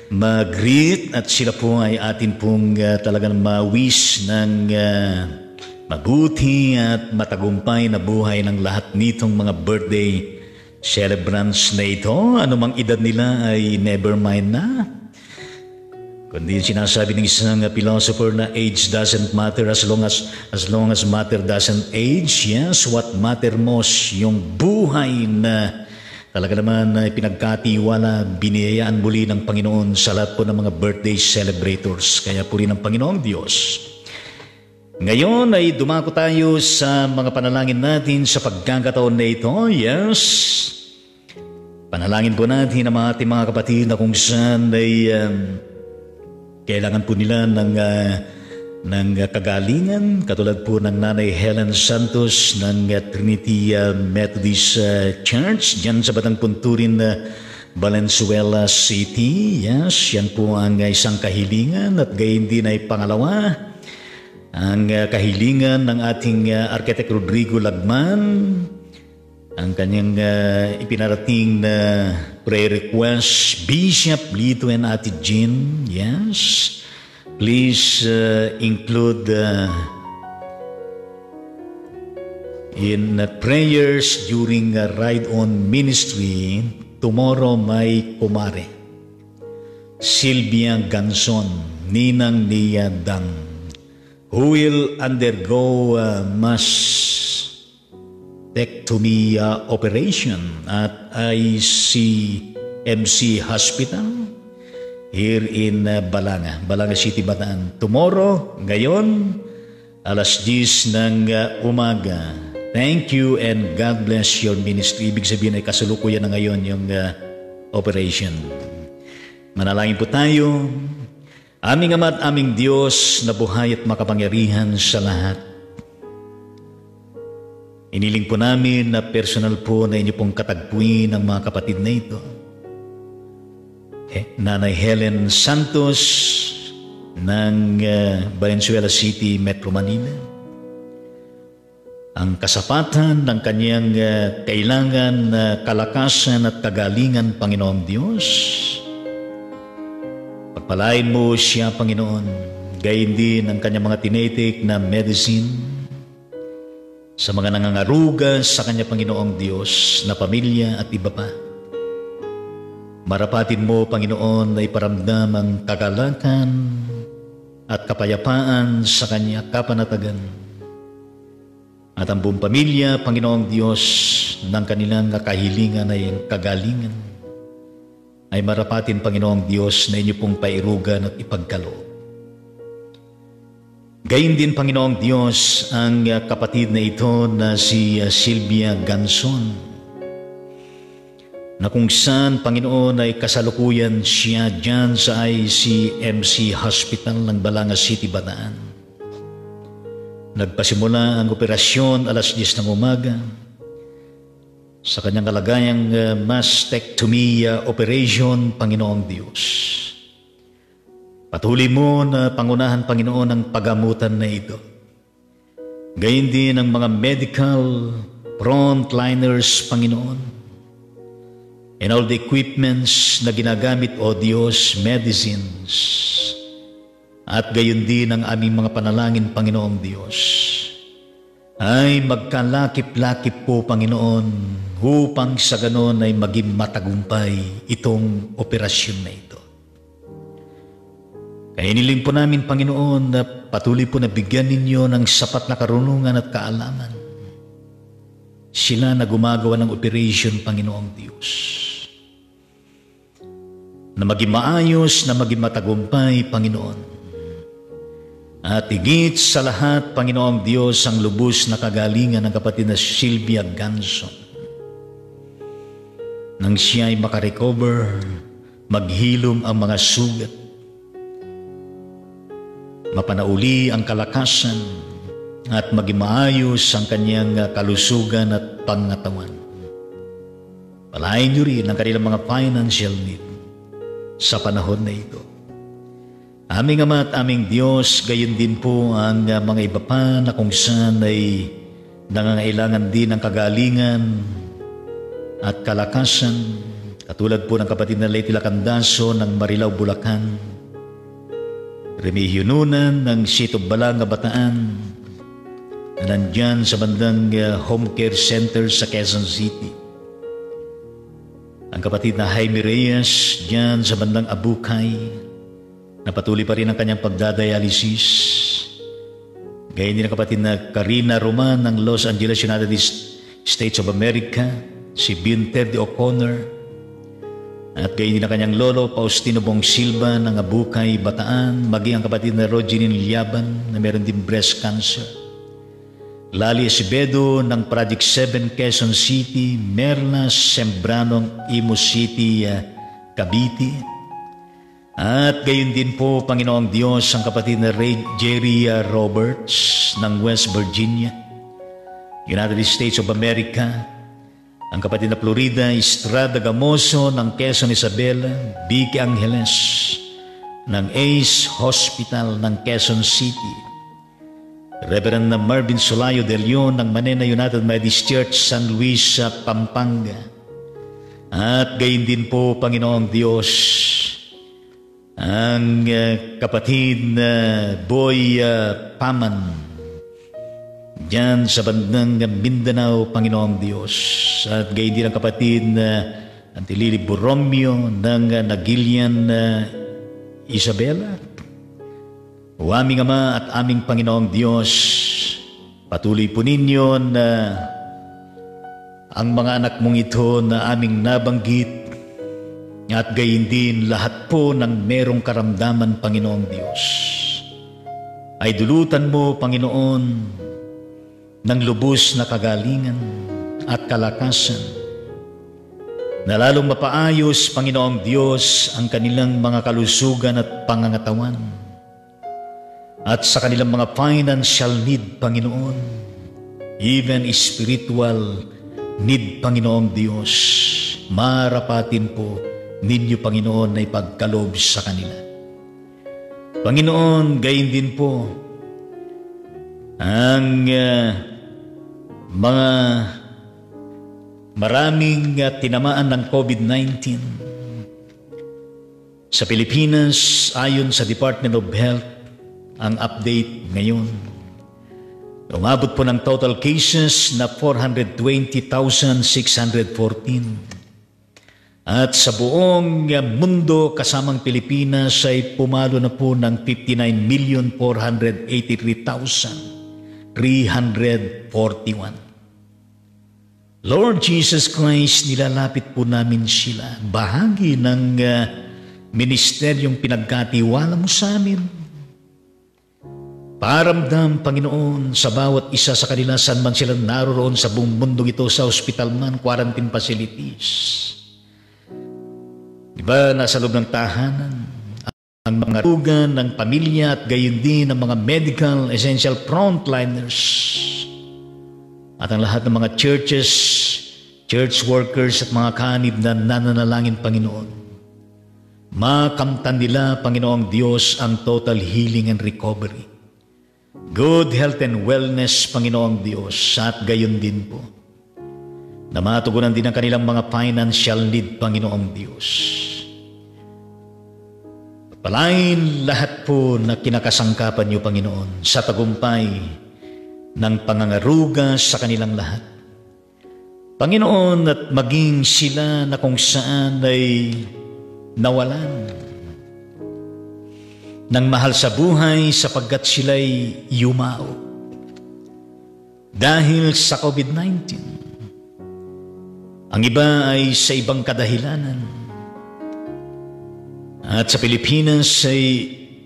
mag-greet at sila po ay atin pong uh, talagang ma-wish ng uh, mabuti at matagumpay na buhay ng lahat nitong mga birthday celebrants na ito. Anumang edad nila ay never mind na. Kundi yung sinasabi ng isang philosopher na age doesn't matter as long as as long as matter doesn't age. Yes, what matter most, yung buhay na talaga naman na pinagkatiwala, biniyayaan muli ng Panginoon sa lahat po ng mga birthday celebrators. Kaya puri ng Panginoong Diyos. Ngayon ay dumako tayo sa mga panalangin natin sa pagkakataon na ito. Yes. Panalangin po natin ang ating mga kapatid na kung saan ay... Um, Kailangan po nila ng, uh, ng kagalingan, katulad po ng Nanay Helen Santos ng uh, Trinity uh, Methodist uh, Church, dyan sa Batang Punturin, uh, Valenzuela City. Yes, yan po ang uh, isang kahilingan at gayon din ay pangalawa. Ang uh, kahilingan ng ating uh, Architect Rodrigo Lagman, ang kanyang uh, ipinarating na prayer request, Bishop Lito and Ate Jean. Yes, please uh, include uh, in uh, prayers during uh, Ride On Ministry. Tomorrow may kumare Sylvia Ganson, ninang ni Dang, who will undergo uh, mass Tectomy uh, operation at I C M C Hospital here in uh, Balanga, Balanga City, Bataan. Tomorrow, ngayon, alas diyes ng uh, umaga. Thank you and God bless your ministry. Ibig sabihin ay kasalukuyan na ngayon yung uh, operation. Manalangin po tayo. Aming Ama at aming Diyos na buhay at makapangyarihan sa lahat. Iniling po namin na personal po na inyo pong katagpuin ang mga kapatid na ito. Eh, Nanay Helen Santos ng uh, Valenzuela City, Metro Manila. Ang kasapatan ng kanyang uh, kailangan na uh, kalakasan at kagalingan, Panginoong Diyos. Pagpalain mo siya, Panginoon. Gayon din ang kanyang mga tinetik na medicine. Sa mga nangangaruga sa kanya, Panginoong Diyos, na pamilya at iba pa. Marapatin mo, Panginoon, na iparamdam ang kagalakan at kapayapaan sa kanya kapanatagan. At ang buong pamilya, Panginoong Diyos, ng kanilang kahilingan ay kagalingan, ay marapatin, Panginoong Diyos, na inyo pong pairugan at ipagkaloob. Gayon din, Panginoong Diyos, ang kapatid na ito na si Sylvia Ganson, na kung saan, Panginoon, ay kasalukuyan siya dyan sa I C M C Hospital ng Balanga City, Bataan. Nagpasimula ang operasyon alas diyes ng umaga. Sa kanyang kalagayang mastectomy operation, Panginoong Diyos, patuloy mo na pangunahan, Panginoon, ang paggamutan na ito. Gayon din ang mga medical frontliners, Panginoon, and all the equipments na ginagamit, O Diyos, medicines. At gayon din ang aming mga panalangin, Panginoong Diyos, ay magkalakip-lakip po, Panginoon, upang sa ganon ay maging matagumpay itong operasyon na ito. Kaya iniling po namin, Panginoon, na patuloy po na bigyan ninyo ng sapat na karunungan at kaalaman sila na gumagawa ng operation, Panginoong Diyos. Na maging maayos, na maging matagumpay, Panginoon. At higit sa lahat, Panginoong Diyos, ang lubos na kagalingan ng kapatid na Sylvia Ganson. Nang siya ay makarecover, maghilom ang mga sugat, mapanauli ang kalakasan, at maging maayos ang kanyang kalusugan at pangatawan. Palain niyo rin ang kanilang mga financial need sa panahon na ito. Aming Ama at aming Diyos, gayon din po ang mga iba pa na kung saan ay nangangailangan din ng kagalingan at kalakasan, katulad po ng kapatid na Leyte Lacandaso ng Marilao, Bulacan, Remigio Nunan ng Sito Balanga, Bataan, na nandyan sa bandang Home Care Center sa Quezon City, ang kapatid na Jaime Reyes dyan sa bandang Abukay, napatuloy pa rin ang kanyang pagdadialysis. Gayun din ang kapatid na Karina Roman ng Los Angeles, United States of America, si Binter de O'Connor, at gayun din ang kanyang lolo, Faustino Bong Silva ng Abukay, Bataan, maging ang kapatid na Rogeline Liaban na meron din breast cancer, Lali Esibedo ng Project seven, Quezon City, Merna Sembranong, Imo City, Cavite, at gayon din po, Panginoong Diyos, ang kapatid na Ray Jerry Roberts ng West Virginia, United States of America, ang kapatid na Florida Estrada Gamoso ng Quezon Isabela, Vicky Angeles ng Ace Hospital ng Quezon City, Reverend na Marvin Solayo de Leon ng Manena United Methodist Church, San Luis, Pampanga, at gayon din po, Panginoong Diyos, ang uh, kapatid na uh, Boy uh, Paman dyan sa bandang Mindanao, Panginoong Diyos, at gayon din ang kapatid na uh, Antilili Borromeo ng uh, Nagilian uh, Isabela. O aming Ama at aming Panginoong Diyos, patuloy po ninyo na ang mga anak mong ito na aming nabanggit at gayon din lahat po ng merong karamdaman, Panginoong Diyos, ay dulutan mo, Panginoon, ng lubos na kagalingan at kalakasan, na lalong mapaayos, Panginoong Diyos, ang kanilang mga kalusugan at pangangatawan, at sa kanilang mga financial need, Panginoon, even spiritual need, Panginoong Diyos, marapatin po ninyo, Panginoon, na ipagkaloob sa kanila. Panginoon, gayon din po ang uh, mga maraming uh, tinamaan ng COVID nineteen sa Pilipinas. Ayon sa Department of Health, ang update ngayon, umabot po ng total cases na four hundred twenty thousand six hundred fourteen. At sa buong mundo kasamang Pilipinas ay pumalo na po ng fifty-nine million four hundred eighty-three thousand three hundred forty-one. Lord Jesus Christ, nilalapit po namin sila, bahagi ng uh, ministeryong pinagkatiwala mo sa amin. Paramdam, Panginoon, sa bawat isa sa kanila, saan man sila naroon sa buong mundo ito, sa hospital man, quarantine facilities, diba, nasa loob ng tahanan, ang mga tugan ng pamilya, at gayon din ang mga medical essential frontliners, at ang lahat ng mga churches, church workers, at mga kanib na nananalangin, Panginoon. Makamtan nila, Panginoong Diyos, ang total healing and recovery, good health and wellness, Panginoong Diyos, at gayon din po na matugunan din ang kanilang mga financial need, Panginoong Diyos. Palain lahat po na kinakasangkapan niyo, Panginoon, sa tagumpay ng pangangaruga sa kanilang lahat, Panginoon, at maging sila na kung saan ay nawalan ng mahal sa buhay sapagkat sila'y yumao dahil sa COVID nineteen. Ang iba ay sa ibang kadahilanan. At sa Pilipinas ay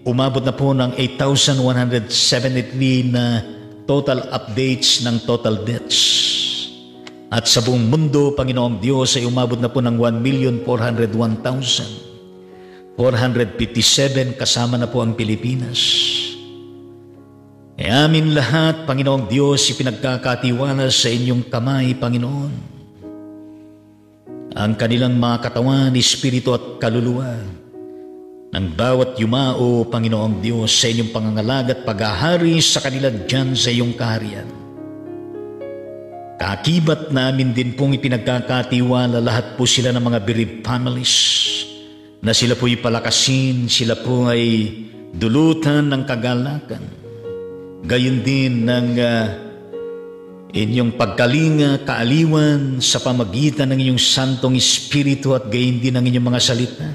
Umabot na po ng eight thousand one hundred seventy-three na total updates ng total deaths. At sa buong mundo, Panginoong Diyos, ay umabot na po ng one million four hundred one thousand four hundred fifty-seven kasama na po ang Pilipinas. E amin lahat, Panginoong Diyos, ipinagkakatiwala sa inyong kamay, Panginoon. Ang kanilang mga katawan, espiritu at kaluluwa ng bawat yumao, Panginoong Diyos, sa inyong pangangalag at paghahari sa kanila dyan sa iyong kaharian. Kakibat namin din pong ipinagkakatiwala lahat po sila ng mga bereaved families na sila po'y palakasin, sila po ay dulutan ng kagalakan. Gayon din ng uh, inyong pagkalinga, kaaliwan sa pamagitan ng inyong Santong Espiritu at gayon din ng inyong mga salita.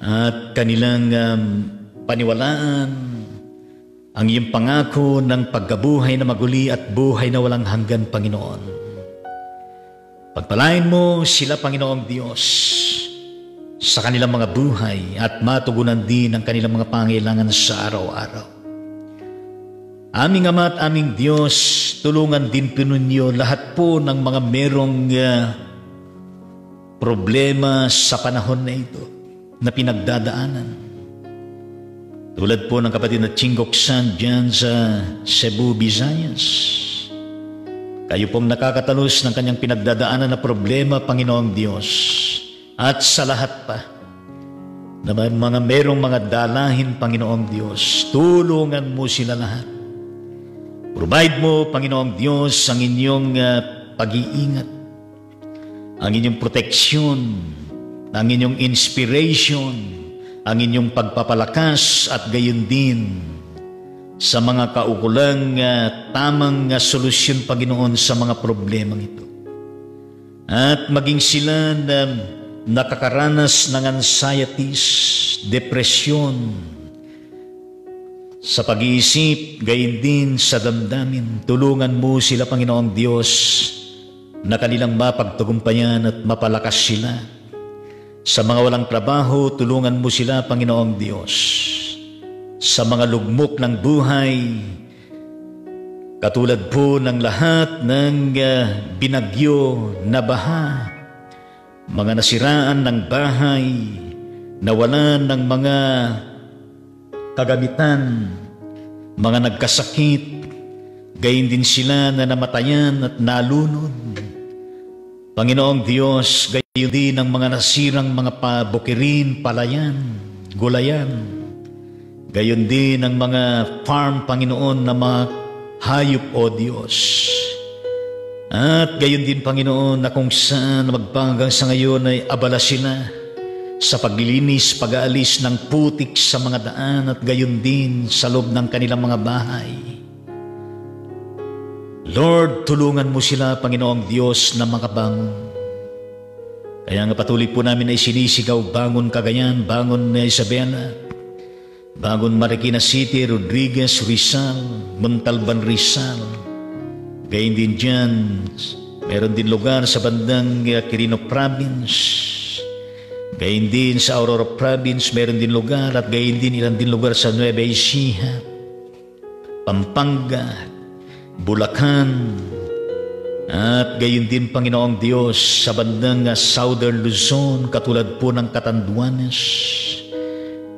At kanilang um, paniwalaan, ang iyong pangako ng pagkabuhay na maguli at buhay na walang hanggan, Panginoon. Pagpalain mo sila, Panginoong Diyos, sa kanilang mga buhay at matugunan din ang kanilang mga pangailangan sa araw-araw. Aming Ama at aming Diyos, tulungan din po ninyo lahat po ng mga merong uh, problema sa panahon na ito na pinagdadaanan. Tulad po ng kapatid na Chingoksan dyan sa Cebu, Visayas. Kayo pong nakakatalos ng kanyang pinagdadaanan na problema, Panginoong Diyos. At sa lahat pa, na mga merong mga dalahin, Panginoong Diyos, tulungan mo sila lahat. Provide mo, Panginoong Diyos, ang inyong uh, pag-iingat, ang inyong proteksyon, ang inyong inspiration, ang inyong pagpapalakas at gayon din sa mga kaukulang uh, tamang uh, solusyon, Panginoon, sa mga problemang ito. At maging sila na nakakaranas ng anxieties, depression, sa pag-iisip, gayon din sa damdamin, tulungan mo sila, Panginoong Diyos, na kanilang mapagtagumpayan at mapalakas sila. Sa mga walang trabaho, tulungan mo sila, Panginoong Diyos. Sa mga lugmok ng buhay, katulad po ng lahat ng uh, binagyo na baha, mga nasiraan ng bahay, nawalan ng mga kagamitan, mga nagkasakit, gayon din sila na namatayan at nalunod. Panginoong Diyos, gayon din ang mga nasirang mga pabukirin, palayan, gulayan. Gayon din ang mga farm, Panginoon, na mga hayop, O Diyos. At gayon din, Panginoon, na kung saan magpanggang sa ngayon ay abala sila sa paglilinis, pag-aalis ng putik sa mga daan at gayon din sa loob ng kanilang mga bahay. Lord, tulungan mo sila, Panginoong Diyos, na makabangon. Kaya nga patuloy po namin ay sinisigaw, bangon Cagayan, bangon Isabela, bangon Marikina City, Rodriguez, Rizal, Montalban, Rizal. Gayon din dyan, meron din lugar sa bandang Quirino Province. Gayon din sa Aurora Province, meron din lugar at gayon din ilan din lugar sa Nueva Ecija, Pampanga, Bulacan, at gayon din, Panginoong Diyos, sa bandang Southern Luzon, katulad po ng Catanduanes,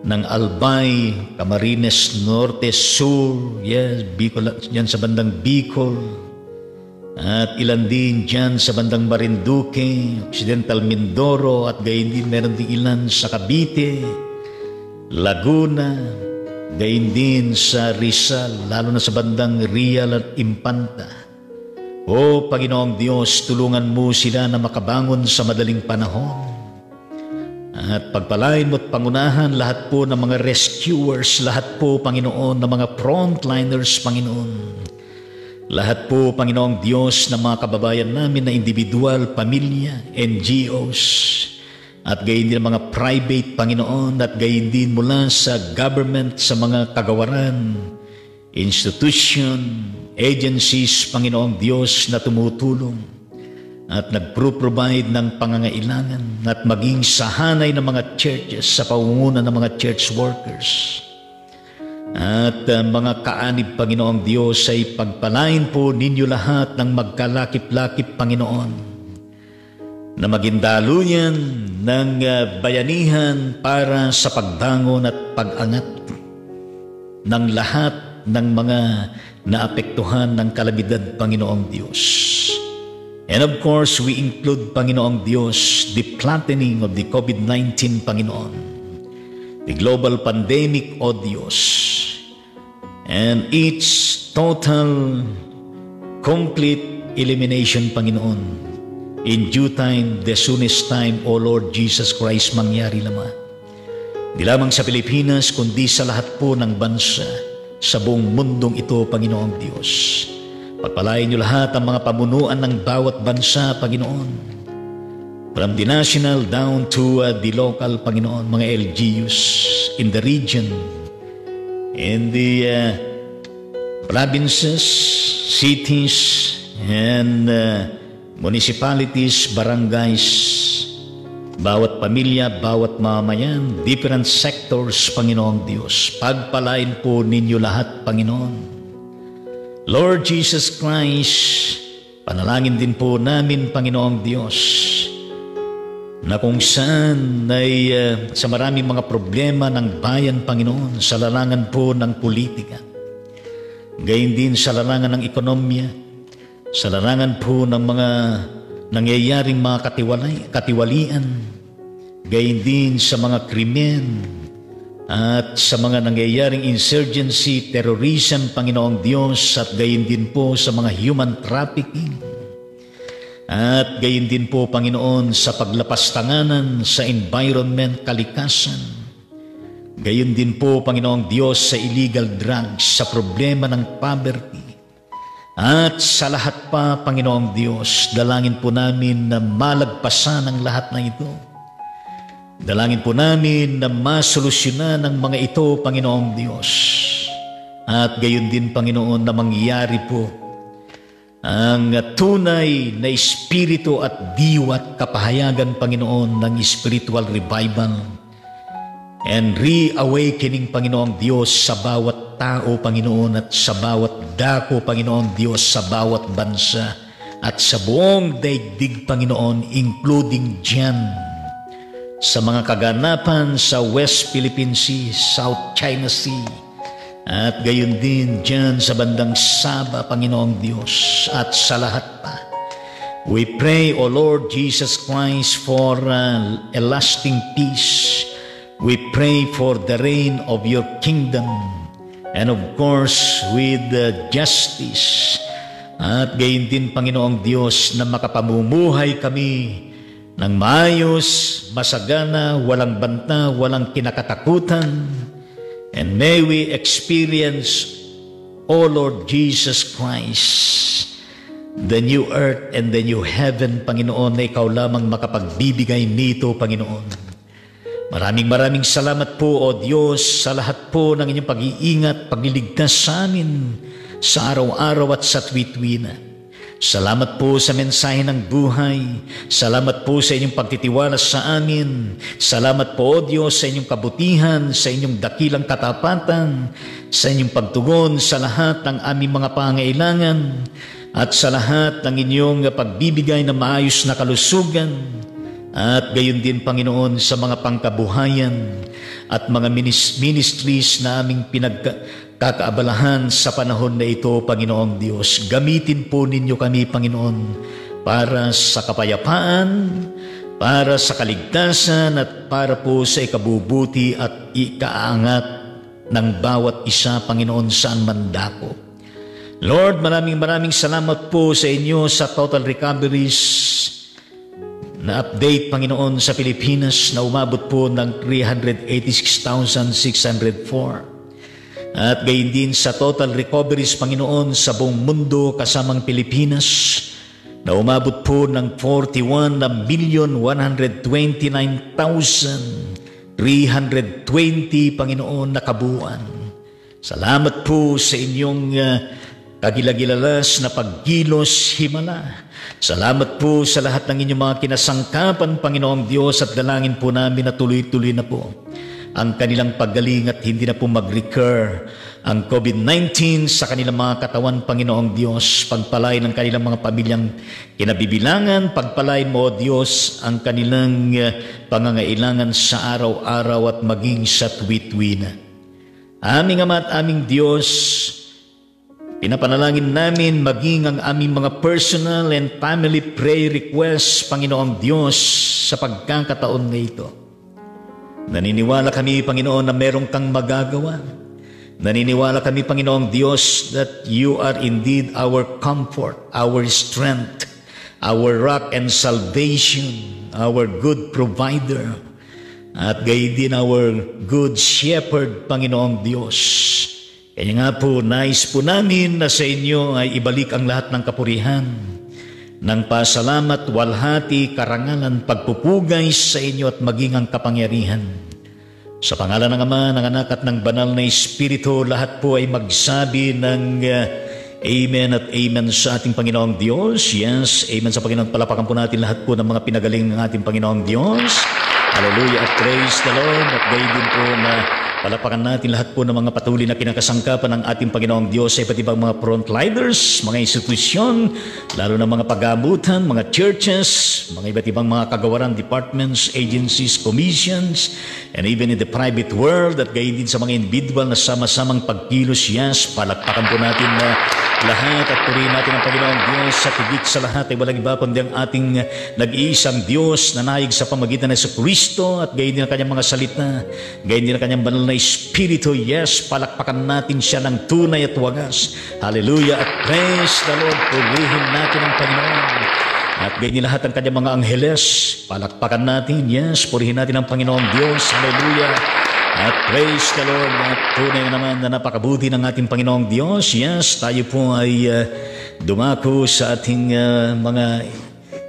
ng Albay, Camarines Norte, Sur, yes, Bicol, dyan sa bandang Bicol, at ilan din dyan sa bandang Marinduque, Occidental Mindoro, at gayon din meron din ilan sa Cavite, Laguna, gayon din sa Rizal, lalo na sa bandang Real at Impanta. O Panginoong Diyos, tulungan mo sila na makabangon sa madaling panahon. At pagpalain mo at pangunahan lahat po ng mga rescuers, lahat po, Panginoon, ng mga frontliners, Panginoon. Lahat po, Panginoong Diyos, ng mga kababayan namin na individual, pamilya, N G Os, at gayon din mga private, Panginoon, at gayon din mula sa government, sa mga kagawaran, institution, agencies, Panginoong Diyos, na tumutulong. at nagpro-provide ng pangangailangan at maging sahanay ng mga churches sa pangunguna ng mga church workers. At uh, mga kaanib, Panginoong Diyos, ay pagpalain po ninyo lahat ng magkalakip-lakip, Panginoon, na maging daluyan ng uh, bayanihan para sa pagdangon at pagangat ng lahat ng mga naapektuhan ng kalamidad, Panginoong Diyos. And of course, we include, Panginoong Diyos, the flattening of the COVID nineteen, Panginoon, the global pandemic, O Diyos, and its total, complete elimination, Panginoon. In due time, the soonest time, O Lord Jesus Christ, mangyari lamang. Di lamang sa Pilipinas, kundi sa lahat po ng bansa, sa buong mundong ito, Panginoong Diyos. Pagpalain niyo lahat ang mga pamunuan ng bawat bansa, Panginoon. From the national down to uh, the local, Panginoon, mga L G Us in the region, in the uh, provinces, cities, and Uh, municipalities, barangays, bawat pamilya, bawat mamayan, different sectors, Panginoong Diyos. Pagpalain po ninyo lahat, Panginoon. Lord Jesus Christ, panalangin din po namin, Panginoong Diyos, na kung saan ay uh, sa maraming mga problema ng bayan, Panginoon, sa larangan po ng politika, gayon din sa larangan ng ekonomiya, sa larangan po ng mga nangyayaring mga katiwalay, katiwalian, gayon din sa mga krimen at sa mga nangyayaring insurgency, terrorism, Panginoong Diyos, at gayon din po sa mga human trafficking, at gayon din po, Panginoon, sa paglapastanganan sa environment, kalikasan, gayon din po, Panginoong Diyos, sa illegal drugs, sa problema ng poverty, at sa lahat pa, Panginoong Diyos. Dalangin po namin na malagpasan ang lahat na ito. Dalangin po namin na masolusyonan ang mga ito, Panginoong Diyos. At gayon din, Panginoon, na mangyari po ang tunay na espiritu at diwa't kapahayagan, Panginoon, ng spiritual revival and reawakening, Panginoong Diyos, sa bawat tao, Panginoon, at sa bawat dako, Panginoong Diyos, sa bawat bansa at sa buong daigdig, Panginoon, including dyan sa mga kaganapan sa West Philippine Sea, South China Sea, at gayon din dyan sa bandang Saba, Panginoong Diyos, at sa lahat pa. We pray, O Lord Jesus Christ, for uh, a lasting peace. We pray for the reign of your kingdom, and of course, with uh, justice. At gayon din, Panginoong Diyos, na makapamumuhay kami ng maayos, masagana, walang banta, walang kinakatakutan. And may we experience, O Lord Jesus Christ, the new earth and the new heaven, Panginoon, na Ikaw lamang makapagbibigay nito, Panginoon. Maraming maraming salamat po, O Diyos, sa lahat po ng inyong pag-iingat, pagliligtas sa amin sa araw-araw at sa tuwi-tuwi. Salamat po sa mensahe ng buhay. Salamat po sa inyong pagtitiwala sa amin. Salamat po, O Diyos, sa inyong kabutihan, sa inyong dakilang katapatan, sa inyong pagtugon sa lahat ng aming mga pangailangan at sa lahat ng inyong pagbibigay ng maayos na kalusugan. At gayon din, Panginoon, sa mga pangkabuhayan at mga ministries na aming pinagkakaabalahan sa panahon na ito, Panginoong Diyos. Gamitin po ninyo kami, Panginoon, para sa kapayapaan, para sa kaligtasan, at para po sa ikabubuti at ikaangat ng bawat isa, Panginoon, saan man dako. Lord, maraming maraming salamat po sa inyo sa Total Recoveries na update, Panginoon, sa Pilipinas na umabot po ng three hundred eighty-six thousand six hundred four. At gayon din sa total recoveries, Panginoon, sa buong mundo kasamang Pilipinas na umabot po ng forty-one million one hundred twenty-nine thousand three hundred twenty, Panginoon, na kabuuan. Salamat po sa inyong uh, kagilagilalas na pagkilos himala. Salamat po sa lahat ng inyong mga kinasangkapan, Panginoong Diyos, at dalangin po namin na tuloy-tuloy na po ang kanilang paggaling at hindi na po mag-recur ang COVID nineteen sa kanilang mga katawan, Panginoong Diyos. Pagpalain ng kanilang mga pamilyang kinabibilangan, pagpalain mo, O Diyos, ang kanilang pangangailangan sa araw-araw at maging sa tuwi-tuwi. Aming Ama at aming Diyos, pinapanalangin namin maging ang aming mga personal and family prayer requests, Panginoong Diyos, sa pagkakataon na ito. Naniniwala kami, Panginoon, na merong kang magagawa. Naniniwala kami, Panginoong Diyos, that you are indeed our comfort, our strength, our rock and salvation, our good provider, at gayon din our good shepherd, Panginoong Diyos. Kaya nga po, nais po namin na sa inyo ay ibalik ang lahat ng kapurihan, nang pasalamat, walhati, karangalan, pagpupugay sa inyo at maging ang kapangyarihan. Sa pangalan ng Ama, ng Anak at ng Banal na Espiritu, lahat po ay magsabi ng uh, Amen at Amen sa ating Panginoong Diyos. Yes, Amen sa Panginoon. Palapakan po natin lahat po ng mga pinagaling ng ating Panginoong Diyos. Hallelujah at praise the Lord. At gayon din po na palapakan natin lahat po ng mga patuloy na kinakasangkapan ng ating Panginoong Diyos sa iba't ibang mga frontliners, mga institusyon, lalo na mga pag-aamutan, mga churches, mga iba't ibang mga kagawaran, departments, agencies, commissions, and even in the private world, at gayon din sa mga individual na sama-samang pagkilos. Yes, palakpakan po natin na lahat at purihin natin ang Panginoong Diyos sa tigit sa lahat ay walang iba kundi ang ating nag-iisang Diyos na naig sa pamagitan ng Kristo at gayon din ang kanyang mga salita, gayon din ang kanyang banal na Espiritu. Yes, palakpakan natin siya ng tunay at wagas. Hallelujah at praise the Lord. Purihin natin ang Panginoon. At gayon lahat ang kanyang mga angheles, palakpakan natin. Yes, purihin natin ang Panginoong Diyos. Hallelujah. At praise the Lord, at tunay naman na napakabuti ng ating Panginoong Diyos. Yes, tayo po ay uh, dumako sa ating uh, mga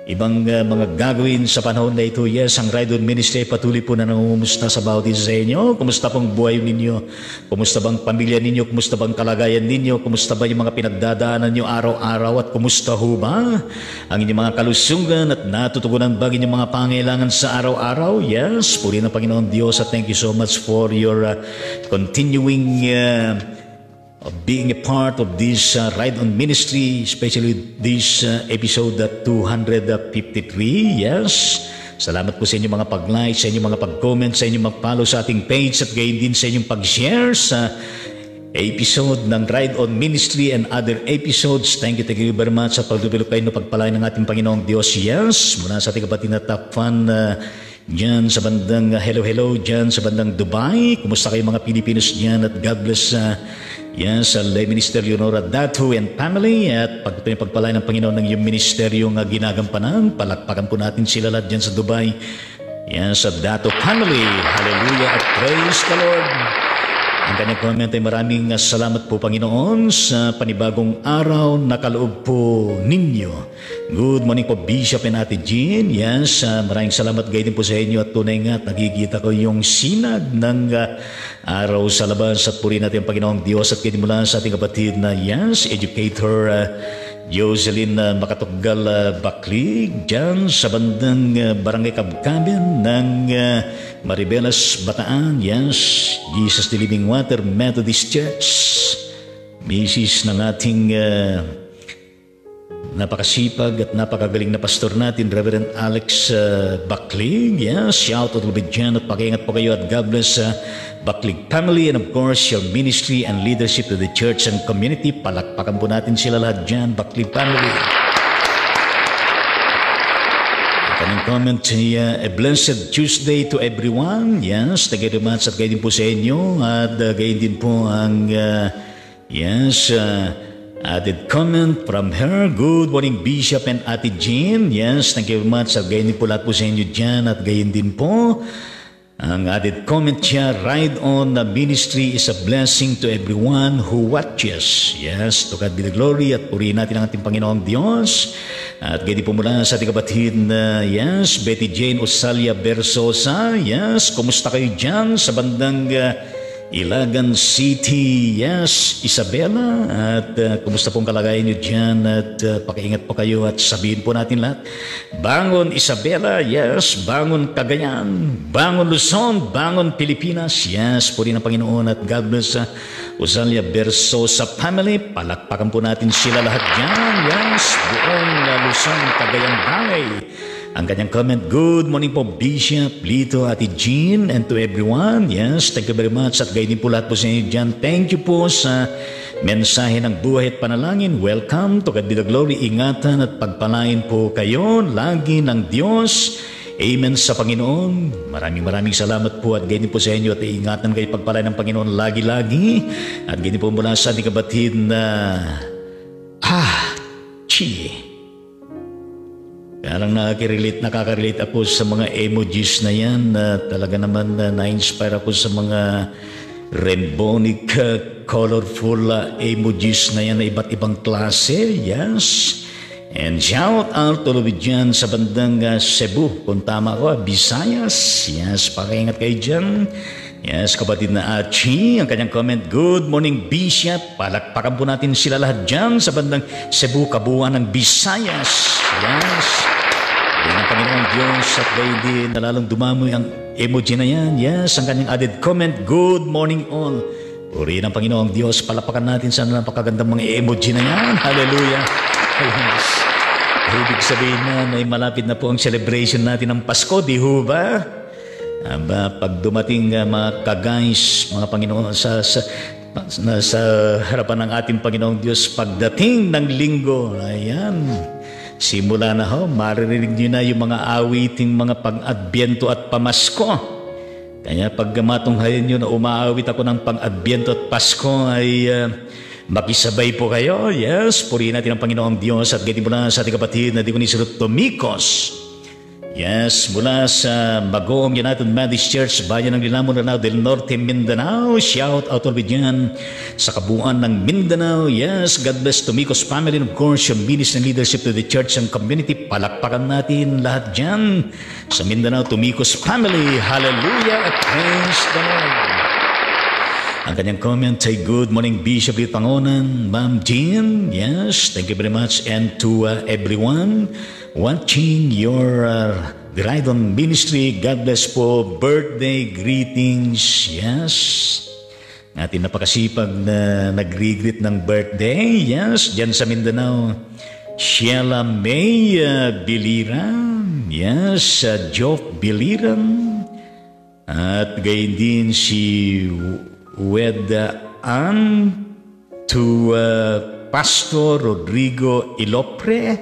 ibang uh, mga gagawin sa panahon na ito. Yes, ang Ride On Ministry patuloy po na nangungumusta sa bawat isa sa inyo. Kumusta pong buhay ninyo? Kumusta bang pamilya ninyo? Kumusta bang kalagayan ninyo? Kumusta ba yung mga pinagdadaanan nyo araw-araw? At kumusta ho ba ang inyong mga kalusugan? At natutugunan ba inyong mga pangailangan sa araw-araw? Yes, puri ng Panginoon Diyos, at thank you so much for your uh, continuing uh, of being a part of this uh, Ride On Ministry, especially this uh, episode two fifty-three. Yes, salamat po sa inyong mga pag-like, sa inyong mga pag-comment, sa inyong mag-follow sa ating page, at gayon din sa inyong pag-share sa episode ng Ride On Ministry and other episodes. Thank you, thank you very much sa pagdubilo kayo ng pagpalain ng ating Panginoong Diyos. Yes, mula sa ating kapatid na top fan uh, dyan sa bandang uh, hello hello dyan sa bandang Dubai. Kumusta kayo mga Pilipinos dyan, at God bless uh, yan yes, sa Lay Minister Leonora Datu and family, at pagpapalain pagpalain ng Panginoon ng iyong ministeryong ginagampanan. Palakpakan po natin sila lahat dyan sa Dubai. Yan yes, sa Datu family. Hallelujah at praise the Lord. Ang kanyang comment ay maraming salamat po, Panginoon, sa panibagong araw na kaloob po ninyo. Good morning po, Bishop and Ate Jean. Yes, uh, maraming salamat gayon po sa inyo, at tunay nga at nakikita ko yung sinag ng uh, araw sa labas, at purihin natin ang Panginoong Diyos. At gayon mula sa ating kapatid na yes, educator uh, Jocelyn uh, Makatuggal uh, Baklig dyan sa bandang uh, Barangay Kabkaben ng uh, Maribelas, Bataan. Yes, Jesus the Living Water Methodist Church. Misis ng ating uh, napakasipag at napakagaling na pastor natin, Reverend Alex uh, Baklig. Yes, shout out to Bidjan at pakiingat po kayo, at God bless uh, Baklig family, and of course your ministry and leadership to the church and community. Palakpakan po natin sila lahat dyan, Baklig family. At anong comment niya, uh, a blessed Tuesday to everyone. Yes, thank you very much at gayon din po sa inyo, at uh, gayon din po ang uh, yes, uh, added comment from her. Good morning, Bishop and Ate Jean. Yes, thank you very much. At gayon din po lahat po sa inyo dyan. At gayon din po ang added comment siya, Ride On the Ministry is a blessing to everyone who watches. Yes, to God be the glory. At purihin natin ang ating Panginoong Diyos. At gayon din po mula sa ating kapatid na uh, yes, Betty Jane Osalia Bersosa. Yes, kumusta kayo dyan sa bandang uh, Ilagan City, yes, Isabela. At uh, kumusta pong kalagayan nyo dyan? At uh, pakiingat po kayo at sabihin po natin lahat. Bangon Isabela, yes. Bangon Cagayan. Bangon Luzon. Bangon Pilipinas, yes. Puri ng Panginoon at God bless uh, Uzalia Berso sa family. Palakpakan po natin sila lahat dyan, yes. Buong uh, Luzon, Cagayan Valley. Ang kanyang comment, good morning po Bishop, Lito, Ate Jean, and to everyone. Yes, thank you very much. At gayon din po lahat po sa inyo dyan. Thank you po sa mensahe ng buhay at panalangin. Welcome to God be the glory. Ingatan at pagpalain po kayo lagi ng Diyos. Amen sa Panginoon. Maraming maraming salamat po at ganyan po sa inyo at iingatan kayo pagpalain ng Panginoon lagi-lagi. At ganyan po mula sa ating kabatid na Ah, Chie. Kaya lang nakakirelate, nakakarelate ako sa mga emojis na yan na uh, talaga naman uh, na-inspire ako sa mga rainbonic, uh, colorful uh, emojis na yan na iba't ibang klase, yes. And shout out to Lubijan sa bandang uh, Cebu, kung tama ko, Visayas, yes, pakingat kayo dyan. Yes, kapatid na Achi, ang kanyang comment, good morning, Bishop. Palakpakan po natin sila lahat dyan sa bandang Cebu, Kabuuan ng Visayas. Yes. Yan ang Panginoong Diyos at Lady, nalalong dumamoy ang emoji na yan. Yes, ang kanyang added comment, good morning all. Puri ng Panginoong Diyos, palakpakan natin sa napakagandang mga emoji na yan. Hallelujah. Yes. Ibig sabihin na, ay malapit na po ang celebration natin ng Pasko, di ho ba? Aba, pag dumating uh, mga ka-guys, mga Panginoon, sa, sa, sa harapan ng ating Panginoong Diyos, pagdating ng linggo, ayan, simula na ho, maririnig nyo na yung mga awiting, mga pang-adbyento at pamasko. Kaya pag matunghayan nyo na umaawit ako ng pang-adbyento at Pasko, ay uh, makisabay po kayo. Yes, purihin natin ang Panginoong Diyos at ganyan po na sa ating kapatid na di ko ni Sir Tomikos. Yes, mula sa Bagoong United Methodist Church, Bayan ng Linamon Lanao del Norte, Mindanao. Shout out all bigyan sa kabuuan ng Mindanao. Yes, God bless Tomikos family and of course your ministry and leadership to the church and community. Palakpakan natin lahat dyan sa Mindanao, Tomikos family. Hallelujah and praise the Lord. Ang kanyang comment ay, good morning, Bishop Lito Pangonan, Ma'am Jean. Yes, thank you very much. And to uh, everyone watching your uh, Ride On Ministry, God bless po, birthday greetings. Yes, natin napakasipag na nag-regreet ng birthday. Yes, dyan sa Mindanao, Sheila May uh, Biliran. Yes, uh, Joff Biliran. At gayon din si with uh, Ann to uh, Pastor Rodrigo Ilopre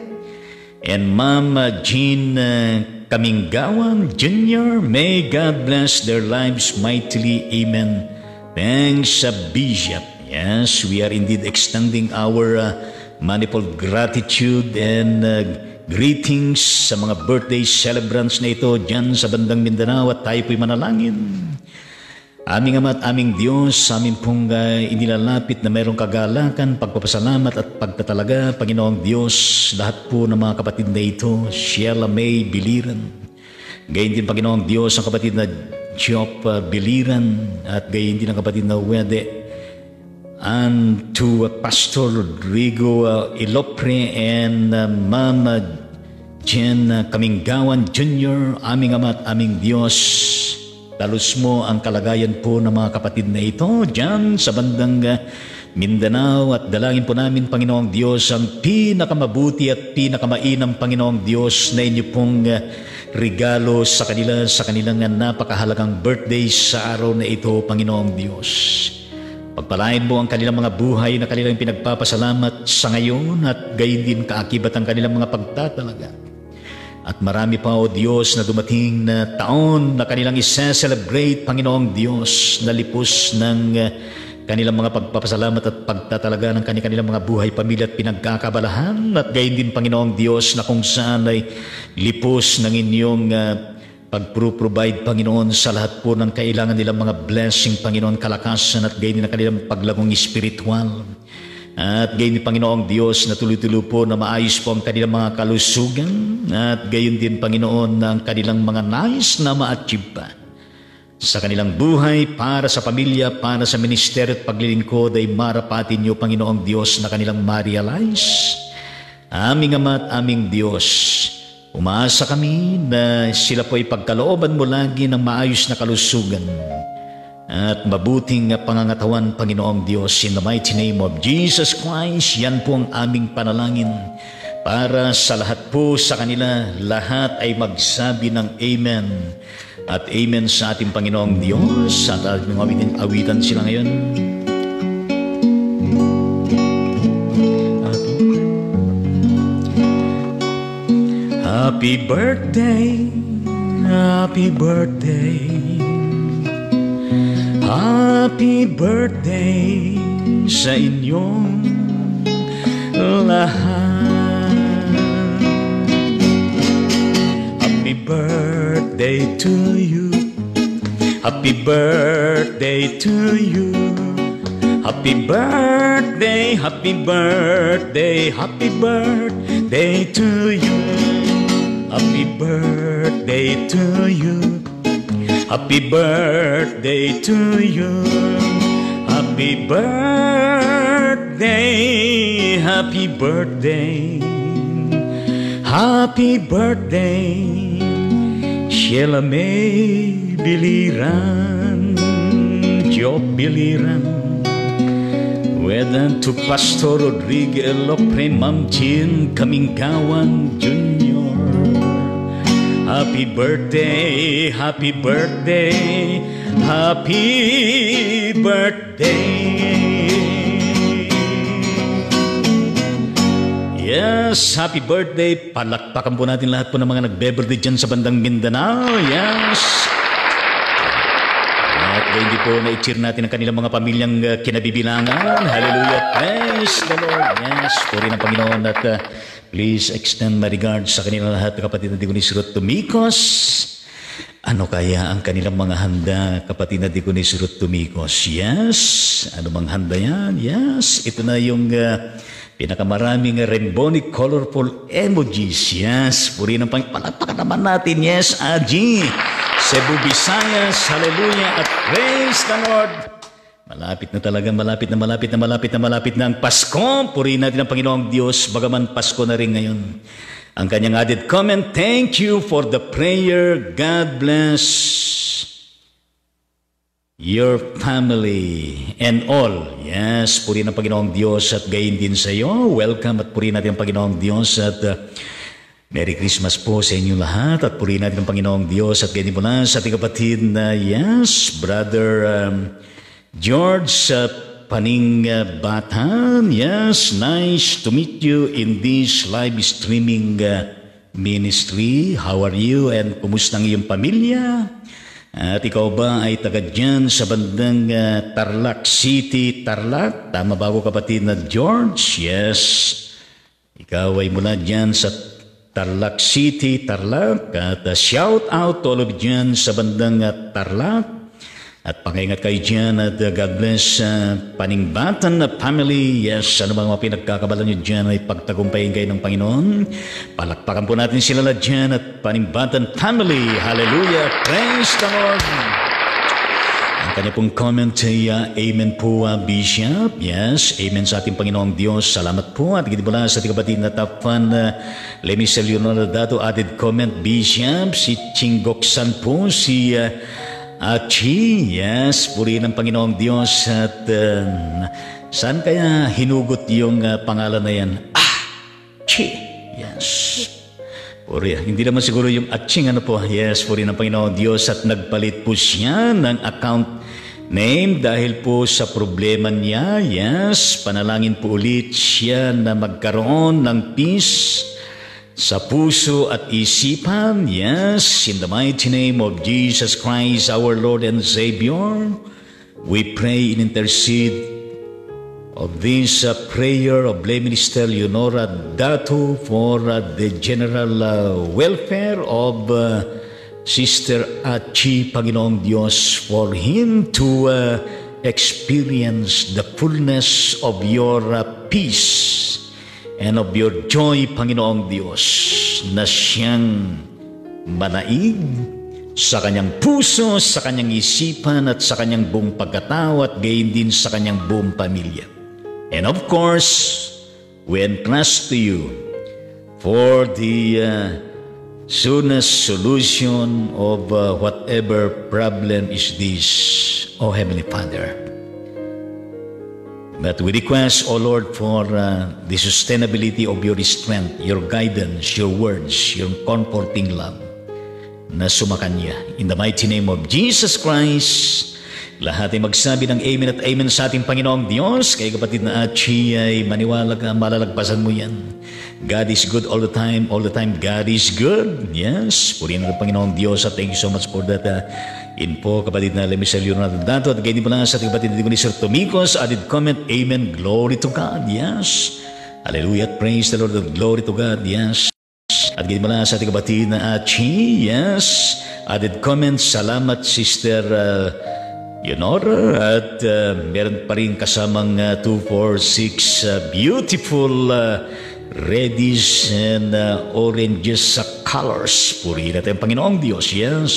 and Mama Jean uh, Kamingawan Junior May God bless their lives mightily. Amen. Thanks, uh, Bishop. Yes, we are indeed extending our uh, manifold gratitude and uh, greetings sa mga birthday celebrants na ito dyan sa bandang Mindanao at tayo po'y manalangin. Aming Ama at aming Diyos, sa amin pong uh, inilalapit na mayroong kagalakan, pagpapasalamat at pagtatalaga, Panginoong Diyos, lahat po ng mga kapatid na ito, Sheila May Biliran. Gayon din, Panginoong Diyos, ang kapatid na Job uh, Biliran, at gayon din ang kapatid na Wede, and to uh, Pastor Rodrigo uh, Ilopre and uh, Mama Jen uh, Kamingawan Junior Aming Ama at aming Diyos, dalos mo ang kalagayan po ng mga kapatid na ito dyan sa bandang Mindanao at dalangin po namin, Panginoong Diyos, ang pinakamabuti at pinakamainam, Panginoong Diyos, na inyo pong regalo sa kanila, sa kanilang napakahalagang birthday sa araw na ito, Panginoong Diyos. Pagpalain mo ang kanilang mga buhay na kanilang pinagpapasalamat sa ngayon at gayon din kaakibat ang kanilang mga pagtatalaga. At marami pa, O Diyos, na dumating na taon na kanilang isa-celebrate, Panginoong Diyos, na lipos ng kanilang mga pagpapasalamat at pagtatalaga ng kanilang mga buhay, pamilya at pinagkakabalahan. At gayon din, Panginoong Diyos, na kung saan ay lipos ng inyong uh, pag-provide, Panginoon, sa lahat po ng kailangan nilang mga blessing, Panginoon, kalakasan at gayon din ang kanilang paglagong espiritual. At gayon din, Panginoong Diyos, na tuloy-tuloy po na maayos po ang kanilang mga kalusugan. At gayon din, Panginoon, ang kanilang mga nais na ma-achieve pa. sa kanilang buhay, para sa pamilya, para sa ministeryo at paglilingkod ay marapatin niyo, Panginoong Diyos, na kanilang ma-realize. Aming Ama at aming Diyos, umaasa kami na sila po ay pagkalooban mo lagi ng maayos na kalusugan at mabuting pangangatawan, Panginoong Diyos. In the mighty name of Jesus Christ, yan po ang aming panalangin para sa lahat po sa kanila. Lahat ay magsabi ng Amen at Amen sa ating Panginoong Diyos. At ating awitin, awitan sila ngayon. Happy birthday, happy birthday, happy birthday sa inyong lahat. Happy birthday to you, happy birthday to you, happy birthday, happy birthday, happy birthday to you. Happy birthday to you, happy birthday to you, happy birthday, happy birthday, happy birthday, Sheila May Biliran, Joe Biliran, wedan to Pastor Rodrigo Lopre Mamchin Kamingawan Junior Happy birthday, happy birthday, happy birthday. Yes, happy birthday. Palakpakan po natin lahat po ng mga nagbe-birthday dyan sa bandang Mindanao. Yes. At hindi po na-cheer natin ang kanilang mga pamilyang uh, kinabibilangan. Hallelujah. Praise the Lord. Yes, puri ng Panginoon at uh, please extend my regards sa kanilang lahat, kapatid na Diconis Ruth Tumicos. Ano kaya ang kanilang mga handa, kapatid na Diconis Ruth Tumicos? Yes, ano mang handa yan? Yes, ito na yung uh, pinakamaraming rainbow colorful emojis. Yes, puri ng pangpalakpakan naman natin. Yes, Aji, Cebu, Visayas, hallelujah, at praise the Lord. Malapit na talaga, malapit na malapit na malapit na malapit na ang Pasko. Purihin natin ang Panginoong Diyos, bagaman Pasko na rin ngayon. Ang kanyang added comment, thank you for the prayer. God bless your family and all. Yes, purihin ang Panginoong Diyos at gayon din sa iyo. Welcome at purihin natin ang Panginoong Diyos at uh, Merry Christmas po sa inyo lahat. At purihin natin ang Panginoong Diyos at gayon din po na sa ating kapatid na uh, yes, brother um, George uh, Paning uh, Bataan, yes, nice to meet you in this live streaming uh, ministry. How are you and kumusta ang iyong pamilya? At ikaw ba ay taga dyan sa bandang uh, Tarlac City, Tarlac? Tama ba ako, kapatid na George? Yes, ikaw ay mula dyan sa Tarlac City, Tarlac. At uh, shout out to all of dyan sa bandang uh, Tarlac. At pakaingat kayo dyan at uh, God bless uh, Paningbatan na family. Yes, ano bang mga pinagkakabalan nyo dyan ay pagtagumpayin kayo ng Panginoon. Palakpakan po natin sila na dyan at Paningbatan family. Hallelujah, praise the Lord. Ang kanya pong comment ay uh, Amen po, uh, Bishop. Yes, Amen sa ating Panginoong Diyos. Salamat po. At hindi mula sa ating kapatid na tapan uh, Lemisel Leonardo Dato added comment, Bishop, si Chinggoksan po, si... Uh, Achi, yes, purihin ang Panginoong Diyos. At uh, saan kaya hinugot yung uh, pangalan na yan? Ah, Chi, yes. Purihin, hindi naman siguro yung Aching ano po. Yes, purihin ang Panginoong Diyos. At nagpalit po siya ng account name dahil po sa problema niya. Yes, panalangin po ulit siya na magkaroon ng peace sa puso at isipan. Yes, in the mighty name of Jesus Christ, our Lord and Savior, we pray and intercede of this uh, prayer of Lay Minister Leonora Dato for uh, the general uh, welfare of uh, Sister Achi, Panginoong Diyos, for him to uh, experience the fullness of your uh, peace and of your joy, Panginoong Diyos, na siyang manaig sa kanyang puso, sa kanyang isipan, at sa kanyang buong pagkatao, at gayon din sa kanyang buong pamilya. And of course, we entrust to you for the uh, soonest solution of uh, whatever problem is this, O Heavenly Father. But we request, O Lord, for uh, the sustainability of your strength, your guidance, your words, your comforting love, na sumakanya. In the mighty name of Jesus Christ, lahat ay magsabi ng amen at amen sa ating Panginoong Diyos. Kaya kapatid na Achi ay maniwala ka, malalagpasan mo yan. God is good all the time, all the time God is good. Yes, purihin ng Panginoong Diyos at thank you so much for that uh, info. Kapatid na Lemisel Leonardo Dato at ganyan pala sa ating kapatid ni Sir Tomicos, added comment, amen, glory to God, yes. Hallelujah, praise the Lord, glory to God, yes. At ganyan pala sa ating kapatid na Achi, yes, added comment, salamat Sister uh, Yonora, at uh, meron pa rin kasamang uh, two, four, six uh, beautiful uh, reddish and uh, oranges sa uh, colors. Purihin natin ang Panginoong Diyos, yes.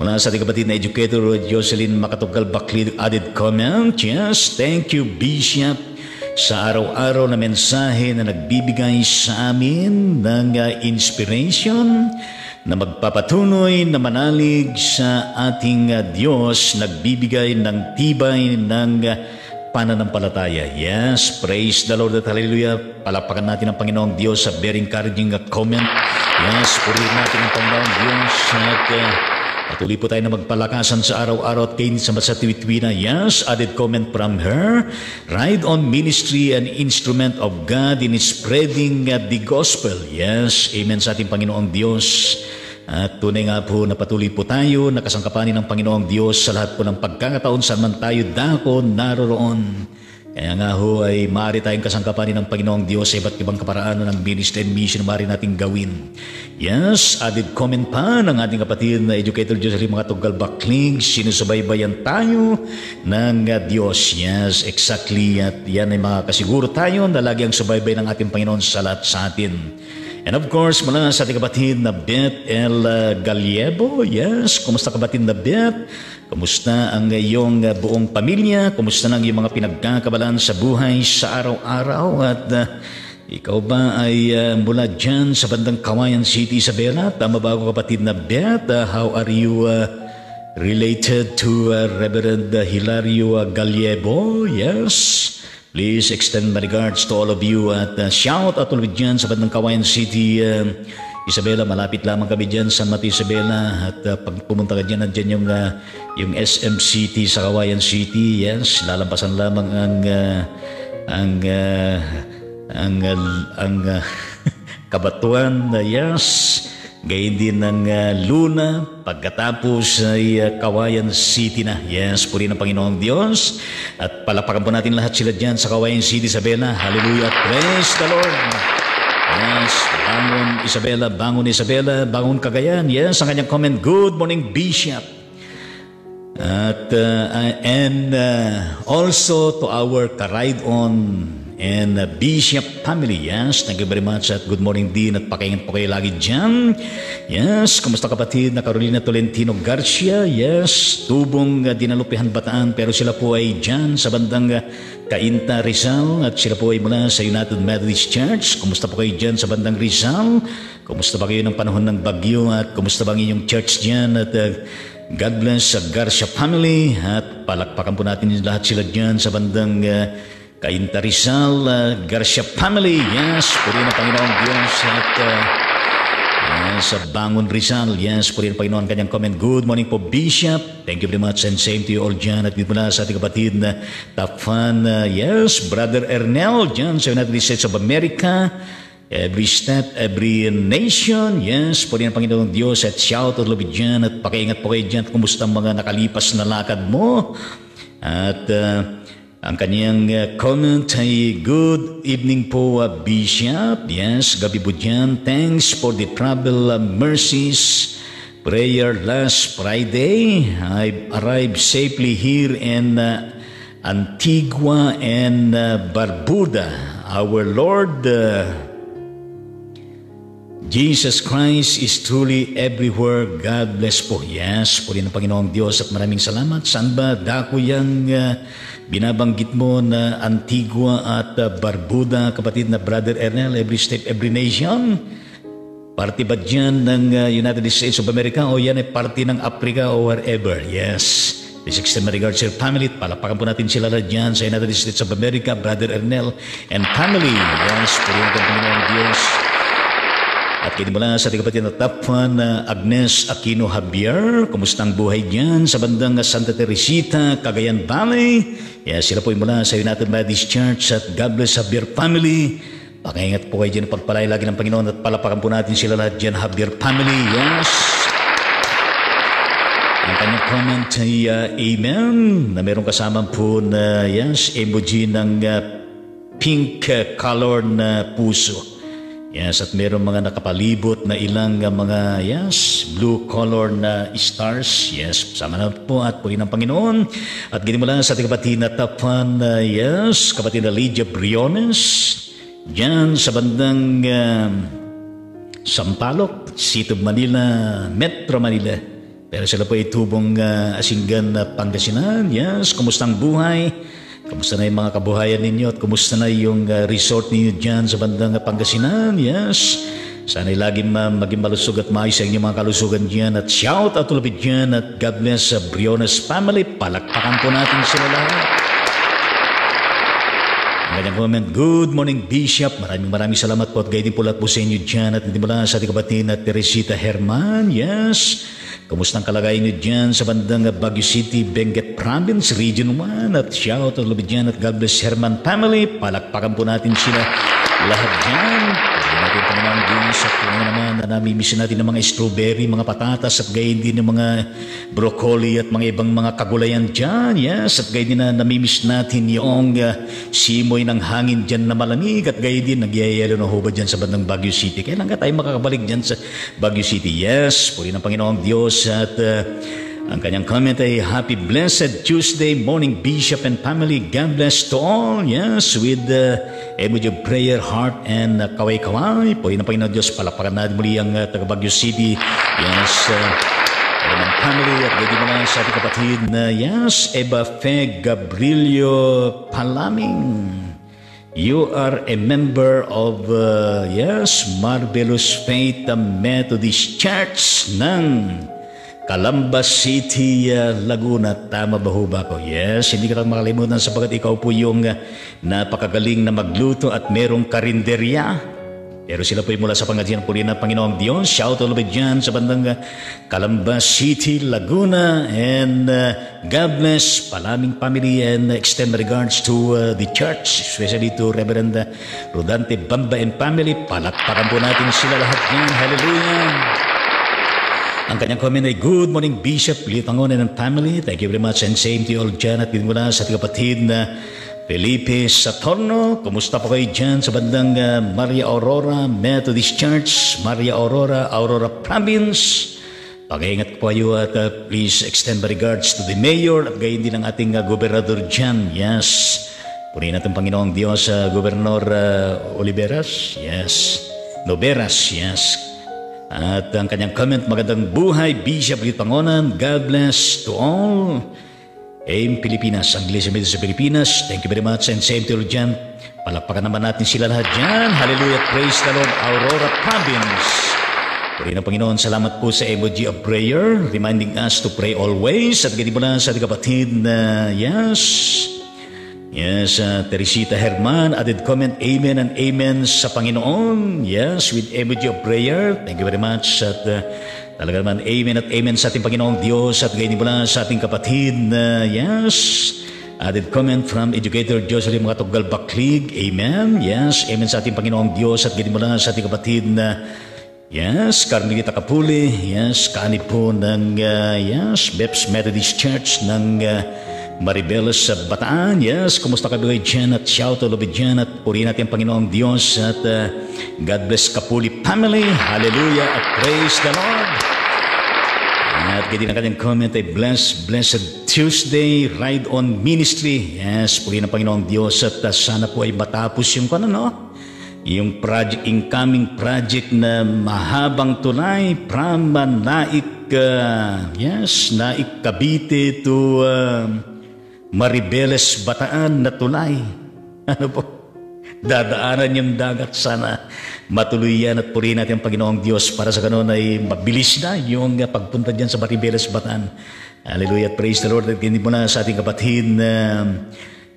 Mula sa ating kapatid na educator Jocelyn Makatugal Baklid, added comment, yes, thank you Bishop sa araw-araw na mensahe na nagbibigay sa amin ng uh, inspiration na magpapatuloy na manalig sa ating uh, Diyos, nagbibigay ng tibay ng uh, pananampalataya. Yes, praise the Lord at hallelujah. Palapakan natin ang Panginoong Diyos sa very encouraging uh, comment. Yes, purihin natin ang Panginoong Diyos at uh, patuloy po tayo na magpalakasan sa araw-araw at kain sa masatiwitwina. Yes, added comment from her, Ride On Ministry, an instrument of God in spreading uh, the gospel. Yes, amen sa ating Panginoong Diyos. At tunay nga po na patuloy po tayo nakasangkapanin ng Panginoong Diyos sa lahat po ng pagkakataon saan man tayo dako naroroon. Kaya nga ho ay maaari tayong kasangkapanin ng Panginoong Diyos sa iba't ibang kaparaanan ng ministry and mission na maaari nating gawin. Yes, added comment pa ng ating kapatid na educator Jocelyn Makatugal Bakling, sinusubaybayan tayo ng Diyos. Yes, exactly. At yan ay makakasiguro tayo na lagi ang subaybay ng ating Panginoon sa lahat sa atin. And of course, mula sa ating kapatid na Beth L. Galiebo. Yes, kumusta kapatid na Beth? Kumusta ang iyong buong pamilya? Kumusta ng iyong mga pinagkakabalan sa buhay sa araw-araw? At uh, ikaw ba ay uh, mula dyan sa bandang Kawayan City, Isabela? Tama ba ako kapatid na Beth? Uh, how are you uh, related to uh, Reverend Hilario Galiebo? Yes. Please extend my regards to all of you at uh, shout out ulit dyan sa bandang Kawayan City, uh, Isabela. Malapit lamang kami dyan, San Mateo Isabela. At uh, pag pumunta ka dyan, nandyan yung, uh, yung S M C T sa Kawayan City. Yes, lalampasan lamang ang uh, ang uh, ang uh, ang uh, Kabatuan. Uh, yes, gayon din ng uh, Luna, pagkatapos ay uh, Kawayan City na. Yes, purihin ang Panginoong Diyos. At palapakan po natin lahat sila dyan sa Kawayan City, Isabela. Hallelujah, praise the Lord. Yes, bangon Isabela, bangon Isabela, bangon Cagayan. Yes, ang kanyang comment, good morning Bishop. At uh, and uh, also to our Ka-Ride On and uh, Bishop family, yes, thank you very much at good morning din at pakaingat po kayo lagi dyan. Yes, kumusta kapatid na Carolina Tolentino Garcia, yes, tubong uh, dinalupihan Bataan pero sila po ay dyan sa bandang uh, Kainta Rizal at sila po ay mula sa United Methodist Church. Kumusta po kayo dyan sa bandang Rizal? Kumusta ba kayo ng panahon ng bagyo at kumusta ba ang inyong church dyan? At uh, God bless sa uh, Garcia family at palakpakan po natin lahat sila dyan sa bandang uh, Kainta Rizal, uh, Garcia family, yes, purihin ang Panginoon Diyos at uh, yes, sa Bangon Rizal, yes, purihin ang Panginoon kanyang comment. Good morning po, Bishop. Thank you very much and same to you all dyan. At dito mula sa ating kapatid na top fan, uh, yes, Brother Ernel dyan sa United States of America. Every state, every nation, yes, purihin ang Panginoon Diyos at shout out love dyan at pakiingat po kayo dyan at kumusta mga nakalipas na lakad mo. At uh, ang kanyang uh, comment ay, good evening po, uh, Bishop. Yes, gabi po dyan. Thanks for the travel uh, mercies prayer last Friday. I arrived safely here in uh, Antigua and uh, Barbuda. Our Lord uh, Jesus Christ is truly everywhere. God bless po. Yes, puri ng Panginoong Diyos at maraming salamat. Saan ba dako yang uh, binabanggit mo na Antigua at uh, Barbuda, kapatid na Brother Ernel, every state, every nation? Party ba dyan ng uh, United States of America o yan ay party ng Africa o wherever? Yes. This extreme regards your family. Palapakan po natin sila na dyan sa United States of America, Brother Ernel and family. Yes, puri ng Panginoong Diyos. At kinimula sa ating kapatid na top fan, uh, Agnes Aquino Javier. Kumusta ang buhay dyan sa bandang Santa Teresita, Cagayan Valley? Yeah, sila po mula sa United Methodist Church at God bless Javier family. Pakaingat po kayo dyan, pagpalay lagi ng Panginoon at palapakan po natin sila lahat dyan, Javier family. Yes! Ang kanyang comment ay uh, amen, na mayroong kasama po na, yes, emoji ng uh, pink uh, color na puso. Yes, at mayroong mga nakapalibot na ilang mga, yes, blue color na stars. Yes, sama na po at puri ng Panginoon. At ganyan mo lang sa ating kapatid na tapan, uh, yes, kapatid na Lydia Briones. Diyan sa bandang uh, Sampaloc, City of Manila, Metro Manila. Pero sila po ay tubong uh, Asinggan na Pangasinan. Yes, kumusta ang buhay? Kumusta na yung mga kabuhayan ninyo at kumusta na yung uh, resort ninyo dyan sa bandang Pangasinan? Yes. Sana'y laging uh, maging malusog at maayos ang inyong mga kalusugan dyan. At shout out to Lubid dyan at God bless uh, Briones family. Palakpakan po natin sila lahat. Ang kanyang comment, good morning Bishop. Maraming maraming salamat po at guiding po lahat po sa inyo dyan. At hindi mo lang sa ating kabatin at Teresita Herman. Yes. Kumusta ang kalagayan nyo dyan sa bandang Baguio City, Benguet Province, Region one? At shout out lobby dyan at God bless Herman family. Palakpakan po natin sila lahat dyan. Pagin natin pangalaman din sa tunga naman na namimisin natin ng mga strawberry, mga patatas at gayon din ng mga broccoli at mga ibang mga kagulayan dyan. Yes, at gayon din na namimiss natin yung uh, simoy ng hangin dyan na malamig at gayon din nagyayelo na hoba dyan sa bandang Baguio City. Kailan ka tayo makakabalik dyan sa Baguio City? Yes, puri ng Panginoong Diyos at uh, ang kanyang comment ay happy blessed Tuesday morning Bishop and family. God bless to all. Yes, with the uh, emoji of prayer, heart, and uh, kaway-kaway. Puri ng Panginoong Diyos, palapakan natin muli ang uh, taga Baguio City. Yes, uh, ng family at gabi mo lang sa ating kapatid na yes, Eva Fe Gabrilio Palaming. You are a member of uh, yes, Marvelous Faith Methodist Church ng Calamba City, uh, Laguna. Tama ba ho ba ko? Yes, hindi ka makalimutan sapagat ikaw po yung uh, napakagaling na magluto at merong karinderya. Pero sila po ay mula sa pangatian po rin ng Panginoong Diyos. Shout out ulit dyan sa bandang Calamba City, Laguna. And uh, God bless Palaming family and extend regards to uh, the church, especially to Reverend uh, Rodante Bamba and family. Palakpakan po natin sila lahat dyan. Hallelujah! Ang kanyang comment ay, good morning Bishop, Lili Pangonan and family. Thank you very much and same to you all dyan. At din mula sa ating kapatid na Felipe Satorno. Kumusta po kayo dyan sa bandang uh, Maria Aurora Methodist Church, Maria Aurora, Aurora Province. Pag-iingat po kayo at uh, please extend my regards to the mayor at gayon din ang ating uh, gobernador dyan. Yes, purihin natin Panginoong Diyos, uh, Gobernador uh, Oliveras. Yes, Noveras. Yes. At ang kanyang comment, magandang buhay, Bishop Litangonan, God bless to all. Aim Pilipinas, ang Iglesia Methodist sa Pilipinas, thank you very much and same to you dyan. Palakpakan naman natin sila lahat dyan. Hallelujah, praise the Lord, Aurora Province. Puri ng Panginoon, salamat po sa emoji of prayer, reminding us to pray always. At ganyan po lang sa ating kapatid na, yes, yes, uh, Teresita Herman added comment, amen and amen sa Panginoon. Yes, with emoji of prayer. Thank you very much. At uh, talaga naman, amen at amen sa ating Panginoong Diyos. At ganyan po lang sa ating kapatid na, uh, yes, added comment from Educator Jocelyn Mcatugal Baklig. Amen. Yes, amen sa ating Panginoong Diyos. At ganyan po lang sa ating kapatid na, yes, Carmelita Kapuli. Yes, kaanib po ng, uh, yes, Bebs Methodist Church ng, uh, Maribelos sa Bataan. Yes, kumusta ka bigay dyan at shout out to dyan at purihin natin ang Panginoong Diyos at uh, God bless Kapuli family. Hallelujah at praise the Lord. At ganyan ang kanyang comment ay bless, blessed Tuesday, Ride On Ministry. Yes, purihin ang Panginoong Diyos at uh, sana po ay matapos yung kano, no? Yung project, incoming project na mahabang tulay from Naik, uh, yes, Naik Cavite to uh, Maribeles Bataan na tulay. Ano po? Dadaanan yung dagat. Sana matuloy yan at purihin natin ang Panginoong Diyos para sa kanon ay mabilis na yung pagpunta dyan sa Maribeles Bataan. Hallelujah, praise the Lord. At hindi po na sa ating kapatid na uh,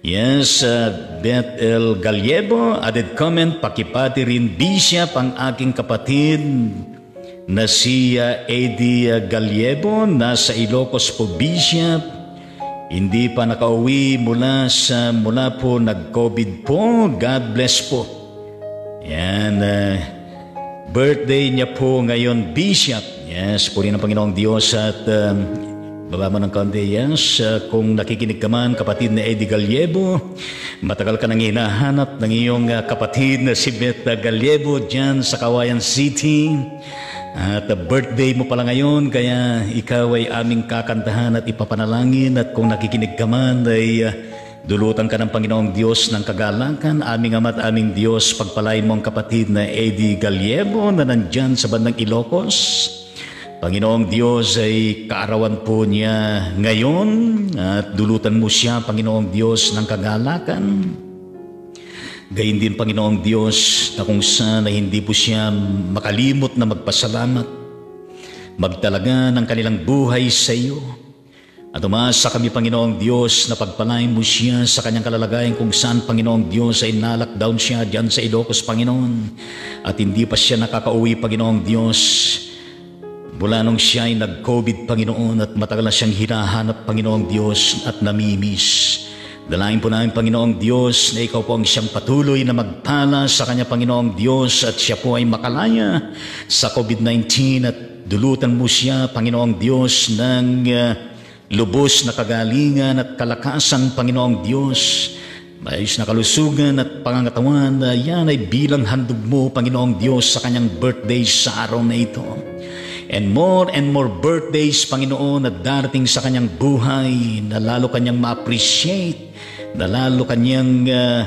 yes, uh, Beth El Gallebo, added comment, pakipati rin Bishop ang aking kapatid na si uh, Eddie Gallebo, nasa Ilocos po Bishop, hindi pa nakauwi mula sa mula po nag-COVID po, God bless po. Yan, uh, birthday niya po ngayon Bishop, yes, purihin ang Panginoong Diyos at um, baba mo ng konti, yes. Uh, kung nakikinig ka man, kapatid na Eddie Gallebo, matagal ka nang hinahanap ng iyong uh, kapatid na si Beth Gallebo dyan sa Kawayan City. At uh, birthday mo pala ngayon, kaya ikaw ay aming kakantahan at ipapanalangin. At kung nakikinig ka man, ay uh, dulutan ka ng Panginoong Diyos ng kagalakan. Aming Ama at aming Diyos, pagpalain mo ang kapatid na Eddie Gallebo na nandyan sa bandang Ilocos. Panginoong Diyos ay kaarawan po niya ngayon at dulutan mo siya, Panginoong Diyos, ng kagalakan. Gayun din, Panginoong Diyos, na kung saan ay hindi po siya makalimot na magpasalamat, magtalaga ng kanilang buhay sa iyo. At umasa kami, Panginoong Diyos, na pagpalain mo siya sa kanyang kalalagayan kung saan, Panginoong Diyos, ay na-lockdown siya dyan sa Ilocos, Panginoon. At hindi pa siya nakakauwi, Panginoong Diyos. Mula nung siya ay nag-COVID, Panginoon, at matagal na siyang hinahanap, Panginoong Diyos, at namimiss. Dalain po namin, Panginoong Diyos, na ikaw po ang siyang patuloy na magpala sa kanya, Panginoong Diyos, at siya po ay makalaya sa COVID nineteen at dulutan mo siya, Panginoong Diyos, ng uh, lubos na kagalingan at kalakasan, Panginoong Diyos. Maayos na kalusugan at pangangatawan, uh, yan ay bilang handog mo, Panginoong Diyos, sa kanyang birthday sa araw na ito. And more and more birthdays, Panginoon, na darating sa kanyang buhay, na lalo kanyang ma-appreciate, na lalo kanyang uh,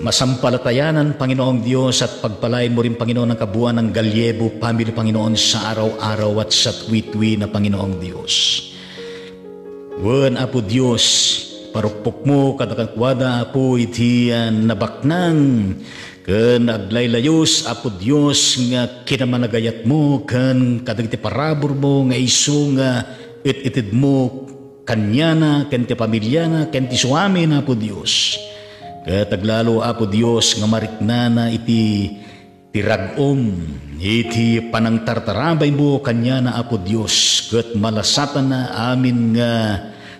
masampalatayanan, Panginoong Diyos, at pagpalain mo rin, Panginoon, ang kabuuan ng Gallebo family, Panginoon, sa araw-araw at sa tuwi-tuwi na Panginoong Diyos. Wan, Apo Diyos, parukpok mo, katakakwada, Apo, iti uh, nabaknang, kan aglaylayos, Apo Diyos, nga kinamanagayat mo, kan kadagtiparabor mo, nga iso nga it-itid mo, kanyana, kan tipamilyana, kan tisuamin, Apo Diyos. Kataglalo, Apo Diyos, nga mariknana iti tiragom, iti panangtartarabay mo, kanyana, Apo Diyos, kat malasatan na amin nga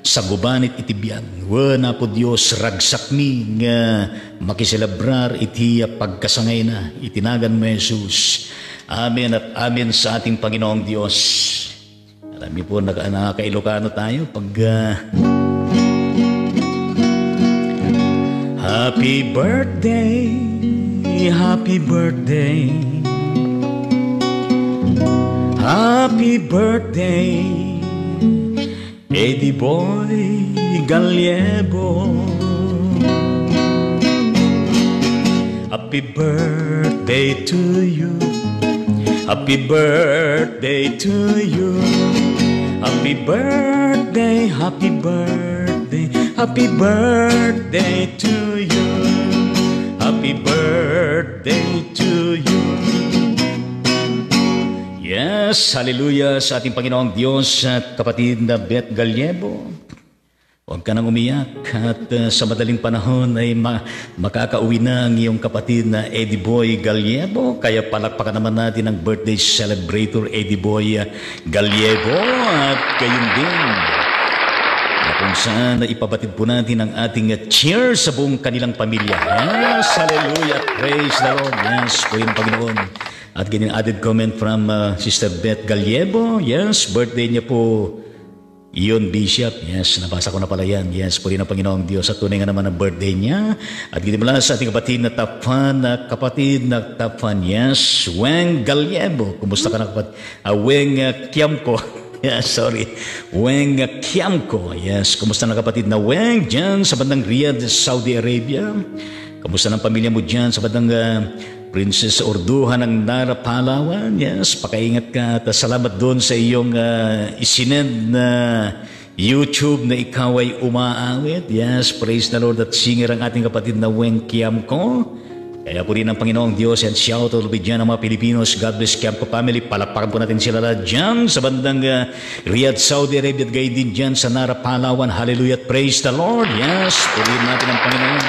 sa gubanit itibiyan. Wana po Diyos, ragsak mi nga makiselebrar iti pagkasangay na. Itinagan mo, Jesus. Amen at amen sa ating Panginoong Diyos. Alam niyo po, nakaka-Ilocano tayo pag... Uh... Happy birthday, happy birthday, happy birthday, Eddie Boy Gallebo. Happy birthday to you, happy birthday to you, happy birthday, happy birthday, happy birthday to you, happy birthday to you. Yes, hallelujah sa ating Panginoong Diyos at kapatid na Beth Gallebo. Huwag ka nang umiyak at uh, sa madaling panahon ay ma makakauwi na ang iyong kapatid na Eddie Boy Gallebo. Kaya palakpakan naman natin ang birthday celebrator Eddie Boy Gallebo at gayon din na kung saan ipabatid po natin ang ating cheer sa buong kanilang pamilya. Yes, hallelujah, praise the Lord. Yes, po yung Panginoon. At ganyan added comment from uh, Sister Beth Gallebo. Yes, birthday niya po iyon, Bishop. Yes, nabasa ko na pala yan. Yes, puri na Panginoong Diyos. At tunay nga naman ang birthday niya. At ganyan mula sa ating kapatid na top fan, na kapatid na top fan. Yes, Weng Gallebo. Kumusta ka na kapatid? Uh, Weng uh, Kiamko. Yes, sorry. Weng uh, Kiamko. Yes, kumusta na kapatid na Weng dyan sa bandang Riyadh, Saudi Arabia. Kamusta ng pamilya mo dyan sa Batanga? Princess Orduhan ng Nara, Palawan. Yes, pakaingat ka. At salamat doon sa iyong uh, isinend na YouTube na ikaw ay umaawit. Yes, praise the Lord. At singer ang ating kapatid na Weng Kiamko. Kaya po rin ang Panginoong Diyos. And shout out to dyan ang mga Pilipinos. God bless Kiamko family. Palakpakan po natin sila lahat dyan sa bandang uh, Riyadh, Saudi Arabia. At gayon din dyan sa Nara, Palawan. Hallelujah. Praise the Lord. Yes, tuloy natin ang Panginoon.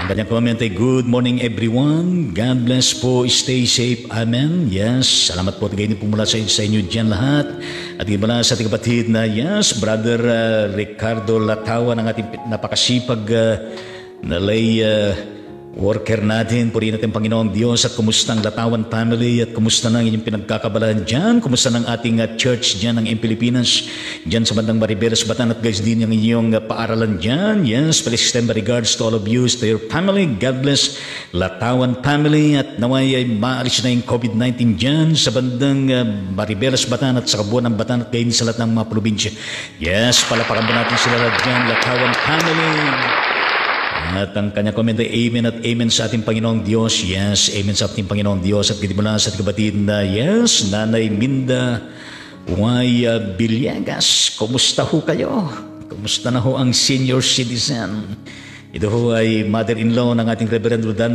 Ang kanyang comment ay, good morning everyone. God bless po. Stay safe. Amen. Yes. Salamat po at gayon po mula sa, sa inyo dyan lahat. At iba na sa ating kapatid na, yes, Brother uh, Ricardo Latawan, ang ating napakasipag uh, na lay uh, worker natin. Purihin natin Panginoong Diyos. At kumusta ang Latawan family? At kumusta ng inyong pinagkakabalahan dyan? Kumusta ng ating uh, church dyan, ng M. Pilipinas? Dyan sa bandang Mariberas, Bataan. At guys din yung inyong uh, paaralan dyan. Yes, please extend my regards to all of you, to your family. God bless Latawan family. At naway ay maalis na yung COVID nineteen dyan sa bandang uh, Mariberas, Bataan. At sa kabuuan ng Bataan. At gayon sa lahat ng mga probinsya. Yes, palapakan po natin sila lahat dyan, Latawan family. At ang kanyang comment ay amen at amen sa ating Panginoong Diyos. Yes, amen sa ating Panginoong Diyos. At giti mula sa ating kapatid na, yes, Nanay Minda Way Biliagas. Kumusta ho kayo? Kumusta na ho ang senior citizen? Ito ho ay mother-in-law ng ating Reverend Rodan,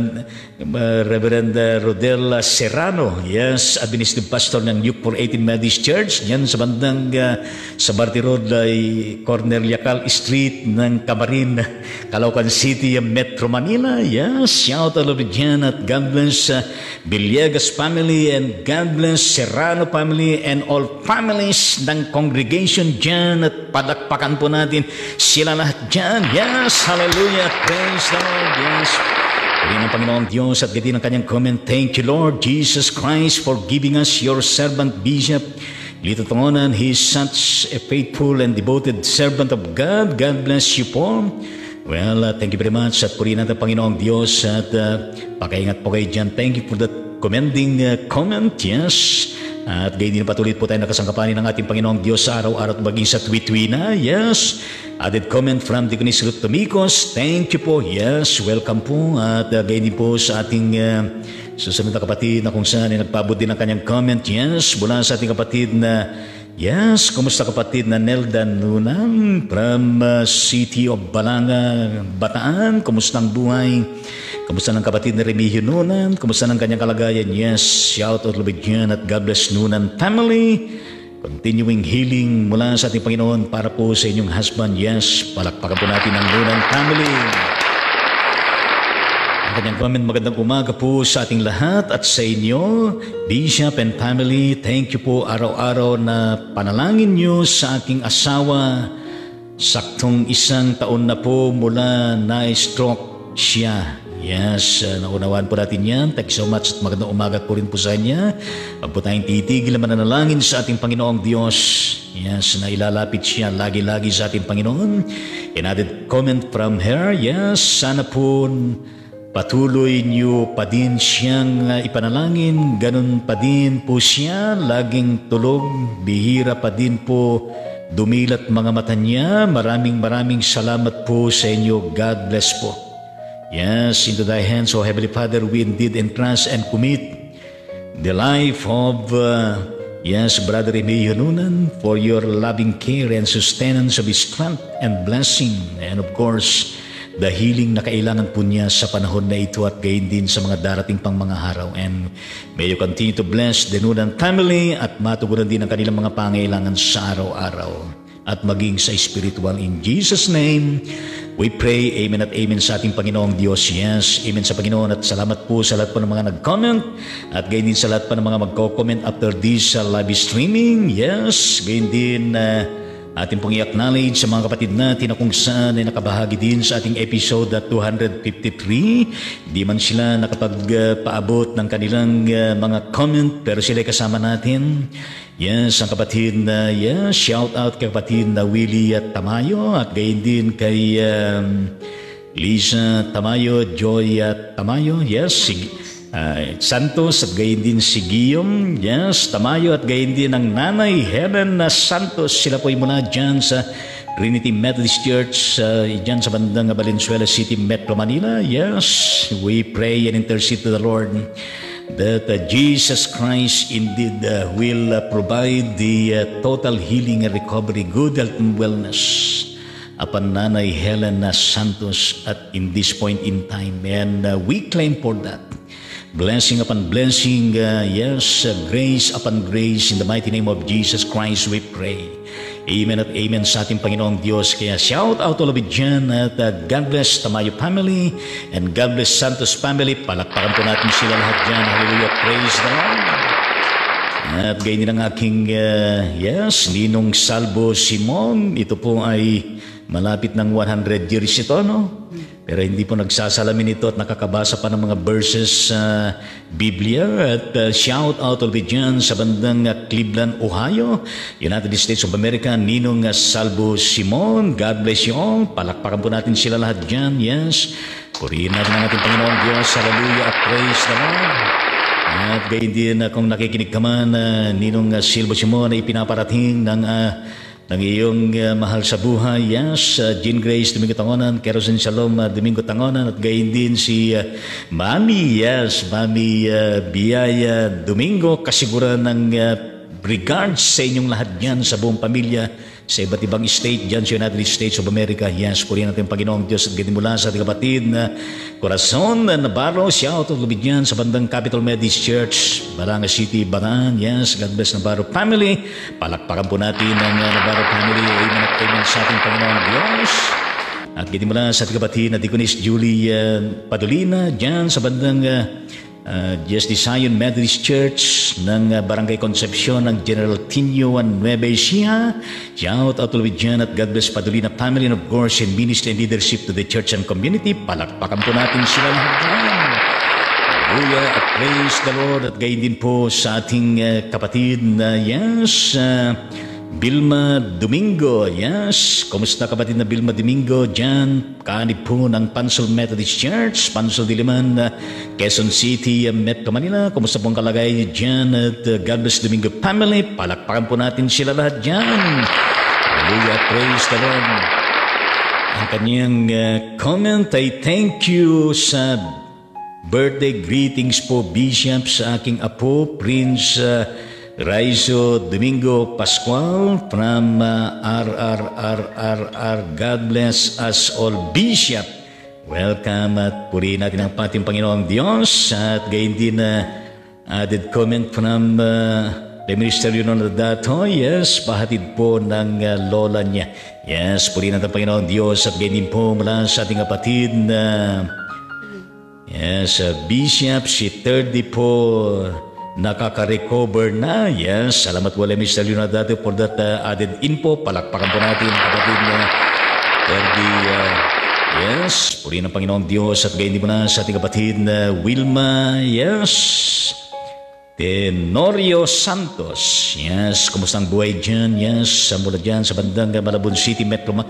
uh, Reverend Rodel Serrano. Yes, administrative pastor ng New four eighteen Methodist Church. Yan sa bandang uh, sa Barty Road ay corner Yakal Street ng Camarin, Calaucan City, Metro Manila. Yes, shout out to Jan at God bless uh, Villegas family and God bless Serrano family and all families ng congregation dyan. At padakpakan po natin sila lahat dyan. Yes, hallelujah, praise the Lord. Yes, purihin ang Panginoon Diyos. At gayon ang kanyang comment, thank you Lord Jesus Christ for giving us your servant Bishop Lito Tongonan. He is such a faithful and devoted servant of God. God bless you po. Well, uh, thank you very much. At purihin natin ang Panginoong Diyos. At uh, pakaingat po kayo dyan. Thank you for that commending uh, comment. Yes. At gayon din patuloy po tayo nakasangkapanin ng ating Panginoong Diyos sa araw-araw at maging sa tweet-tweet na. Yes. Added comment from Deaconess Ruth Tomicos. Thank you po. Yes. Welcome po. At uh, gayon din po sa ating uh, susunod na kapatid na kung saan ay nagpabot din ang kanyang comment. Yes. Mula sa ating kapatid na, yes, kumusta kapatid na Nelda Nunang from uh, City of Balanga, Bataan. Kumusta ang buhay? Kumusta ng kapatid na Remigio Nunan? Kumusta ng kanyang kalagayan? Yes, shout out to Lubigian at God bless Nunan family. Continuing healing mula sa ating Panginoon para po sa inyong husband. Yes, palakpakan po natin ang Nunan family. Ang kanyang comment, magandang umaga po sa ating lahat at sa inyo, Bishop and family. Thank you po araw-araw na panalangin niyo sa aking asawa. Saktong isang taon na po mula na-stroke siya. Yes, uh, naunawaan po natin yan. Thank you so much at magandang umaga po rin po sa kanya. Huwag po tayong titigil na mananalangin sa ating Panginoong Diyos. Yes, na ilalapit siya lagi-lagi sa ating Panginoon. And added comment from her, yes, sana po patuloy niyo pa din siyang uh, ipanalangin. Ganun pa din po siya, laging tulog, bihira pa din po dumilat mga mata niya. Maraming maraming salamat po sa inyo. God bless po. Yes, into thy hands, O Heavenly Father, we indeed entrust and commit the life of, uh, yes, Brother Emilio Nunan, for your loving care and sustenance of his strength and blessing. And of course, the healing na kailangan po niya sa panahon na ito at gayon din sa mga darating pang mga araw. And may you continue to bless the Nunan family at matugunan din ang kanilang mga pangailangan sa araw-araw at maging sa spiritual. In Jesus' name, we pray. Amen at amen sa ating Panginoong Diyos. Yes, amen sa Panginoon. At salamat po sa lahat po ng mga nag-comment at gayon din sa lahat po ng mga mag-comment after this uh, live streaming. Yes, gayon din uh, ating pong i-acknowledge sa mga kapatid natin na kung saan ay nakabahagi din sa ating episode two fifty-three. Di man sila nakapagpaabot uh, ng kanilang uh, mga comment, pero sila ay kasama natin. Yes, ang kapatid na, uh, yes, shout out kay kapatid na Willie at Tamayo at gayon din kay um, Lisa Tamayo, Joy at Tamayo, yes, si, uh, Santos at gayon din si Guillaume, yes, Tamayo at gayon din ang nanay Helen na Santos. Sila po ay mula dyan sa Trinity Methodist Church uh, dyan sa bandang Valenzuela City, Metro Manila. Yes, we pray and intercede to the Lord that uh, Jesus Christ indeed uh, will uh, provide the uh, total healing and recovery, good health and wellness upon Nanay Helena Santos at in this point in time. And uh, we claim for that. Blessing upon blessing, uh, yes, uh, grace upon grace. In the mighty name of Jesus Christ we pray. Amen at amen sa ating Panginoong Diyos. Kaya shout out all of it dyan at uh, God bless Tamayo family and God bless Santos family. Palakpakan po natin sila lahat dyan. Hallelujah, praise the Lord. At gayon din ang aking, uh, yes, Ninong Salvo Simon. Ito po ay malapit ng one hundred years ito, no? Pero hindi po nagsasalamin ito at nakakabasa pa ng mga verses sa uh, Biblia. At uh, shout out all the dyan sa bandang uh, Cleveland, Ohio, United States of America, Ninong uh, Salvo Simon. God bless you all. Palakpakan po natin sila lahat dyan. Yes. Purihin natin ang ating Panginoon Diyos. Hallelujah. Praise the Lord. At gayon din uh, kung nakikinig ka man, uh, Ninong uh, Salvo Simon ay pinaparating ng... Uh, ng iyong uh, mahal sa buhay. Yes, uh, Jean Grace Domingo Tangonan, Kerosen Shalom uh, Domingo Tangonan, at gayon din si uh, Mami, yes, Mami uh, Biyaya Domingo, kasiguran ng uh, regards sa inyong lahat dyan, sa buong pamilya, sa iba't ibang state dyan sa United States of America. Yes, purihan natin Panginoong Diyos at gayon mula sa ating kapatid na uh, Corazon uh, Navarro, shout out lubid dyan sa bandang Capital Methodist Church, Balanga City, Bataan. Yes, God bless Navarro family. Palakpakan po natin ang uh, Navarro family. Amen at amen sa ating Panginoong Diyos. At gayon mula sa ating kapatid na Deaconess Julie uh, Padolina dyan sa bandang uh, Uh, Just Zion Methodist Church ng uh, Barangay Concepcion ng General Tinio and Nueva Ecija. Shout out to John at God bless Padulina family and of course in ministry and leadership to the church and community. Palakpakan po natin sila lahat. Hallelujah, at praise the Lord. At gayon din po sa ating uh, kapatid na uh, yes, uh, Bilma Domingo. Yes, kumusta kapatid na Bilma Domingo dyan, kaanib po ng Pansol Methodist Church, Pansol Diliman, uh, Quezon City, uh, Metro Manila. Kumusta po ang kalagay dyan at uh, God bless Domingo family. Palakpakan po natin sila lahat dyan. Hallelujah, praise the Lord. Ang kanyang uh, comment ay thank you sa birthday greetings po Bishop sa aking apo Prince uh, Raizo Domingo Pascual from uh, R R R R R. God bless us all, Bishop. Welcome at purihin natin ang ating Panginoong Diyos. At gayon din na uh, added comment from uh, the Ministerio ng Datoy. Yes, pahatid po ng uh, lola niya. Yes, purihin natin ang Panginoong Diyos. At gayon din po mula sa ating kapatid na uh, yes, uh, Bishop, si thirty po nakaka-recover na. Yes, salamat wala Mister Leonardo for that uh, added info. Palakpakan po natin kapatid na Erdi. Uh, yes, purihin ang Panginoon Diyos. At gayon din po na sa ating kapatid na uh, Wilma. Yes, Tenorio Santos. Yes, kumusta ang buhay dyan? Yes, mula dyan sa bandang Malabon City, Metro Manila.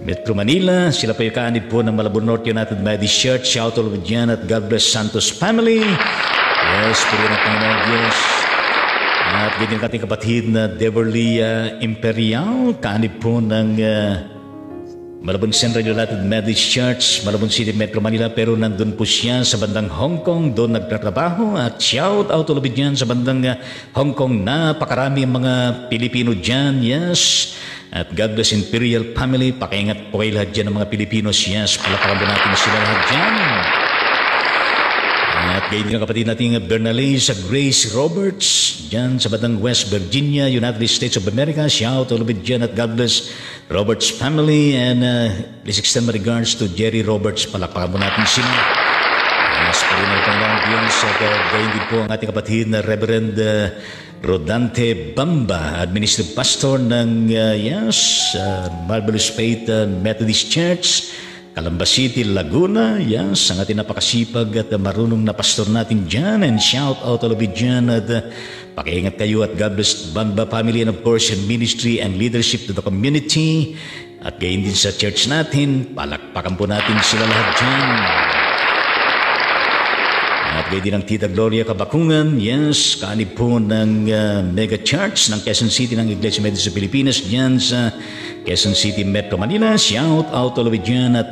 Metro Manila, sila pa yung kaanib po ng Malabon North United Methodist Church. Shout out dyan at God bless Santos family. Yes, purihin ang Panginoon Diyos. At ganyan ang ating kapatid na Deverly uh, Imperial, kaanib po ng uh, Malabon Central United Methodist Church, Malabon City, Metro Manila. Pero nandun po siya sa bandang Hong Kong, doon nagtatrabaho. At shout out all of it dyan sa bandang uh, Hong Kong. Napakarami ang mga Pilipino dyan. Yes. At God bless Imperial family. Pakiingat po kayo lahat dyan ng mga Pilipinos. Yes, palakpakan po natin sila lahat dyan. At gayon din ang kapatid natin Bernalay sa Grace Roberts dyan sa bandang West Virginia, United States of America. Shout all of it dyan at God bless Roberts family. And uh, please extend my regards to Jerry Roberts. Palakpakan po natin sila. Yes, parinan po ng Diyos. At uh, gayon din po ang ating kapatid na Reverend uh, Rodante Bamba, Administrative Pastor ng uh, yes, uh, Marvelous Faith uh, Methodist Church, Calamba City, Laguna. Yes, ang ating napakasipag at uh, marunong na pastor natin dyan. And shout out all of you dyan. At uh, pakiingat kayo at God bless Bamba family and of course in ministry and leadership to the community. At gayon din sa church natin. Palakpakan po natin sila lahat dyan. At Lady ng Tita Gloria Kabakungan, yes, kaanib po ng uh, mega church ng Quezon City ng Iglesia Methodist sa Pilipinas, dyan sa Quezon City, Metro Manila. Shout out all of it dyan. At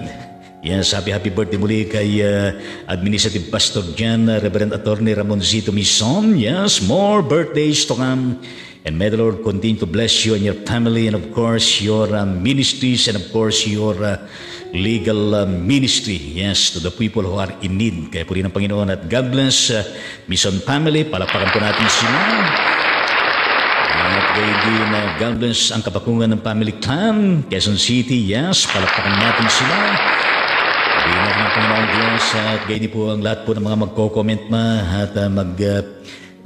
yes, happy happy birthday muli kay uh, Administrative Pastor dyan, uh, Reverend Attorney Ramon Zito Mison. Yes, more birthdays to come. And may the Lord continue to bless you and your family, and of course your uh, ministries, and of course your uh, legal uh, ministry, yes, to the people who are in need. Kaya puri ng Panginoon at God bless uh, Mission Family. Palakpakan po natin sila. At lady na uh, God bless ang Kabakungan ng Family Clan, Quezon City, yes, palakpakan natin sila. Pinag ng Panginoon Diyos at gaydi po ang lahat po ng mga magko-comment ma at uh, mag, uh,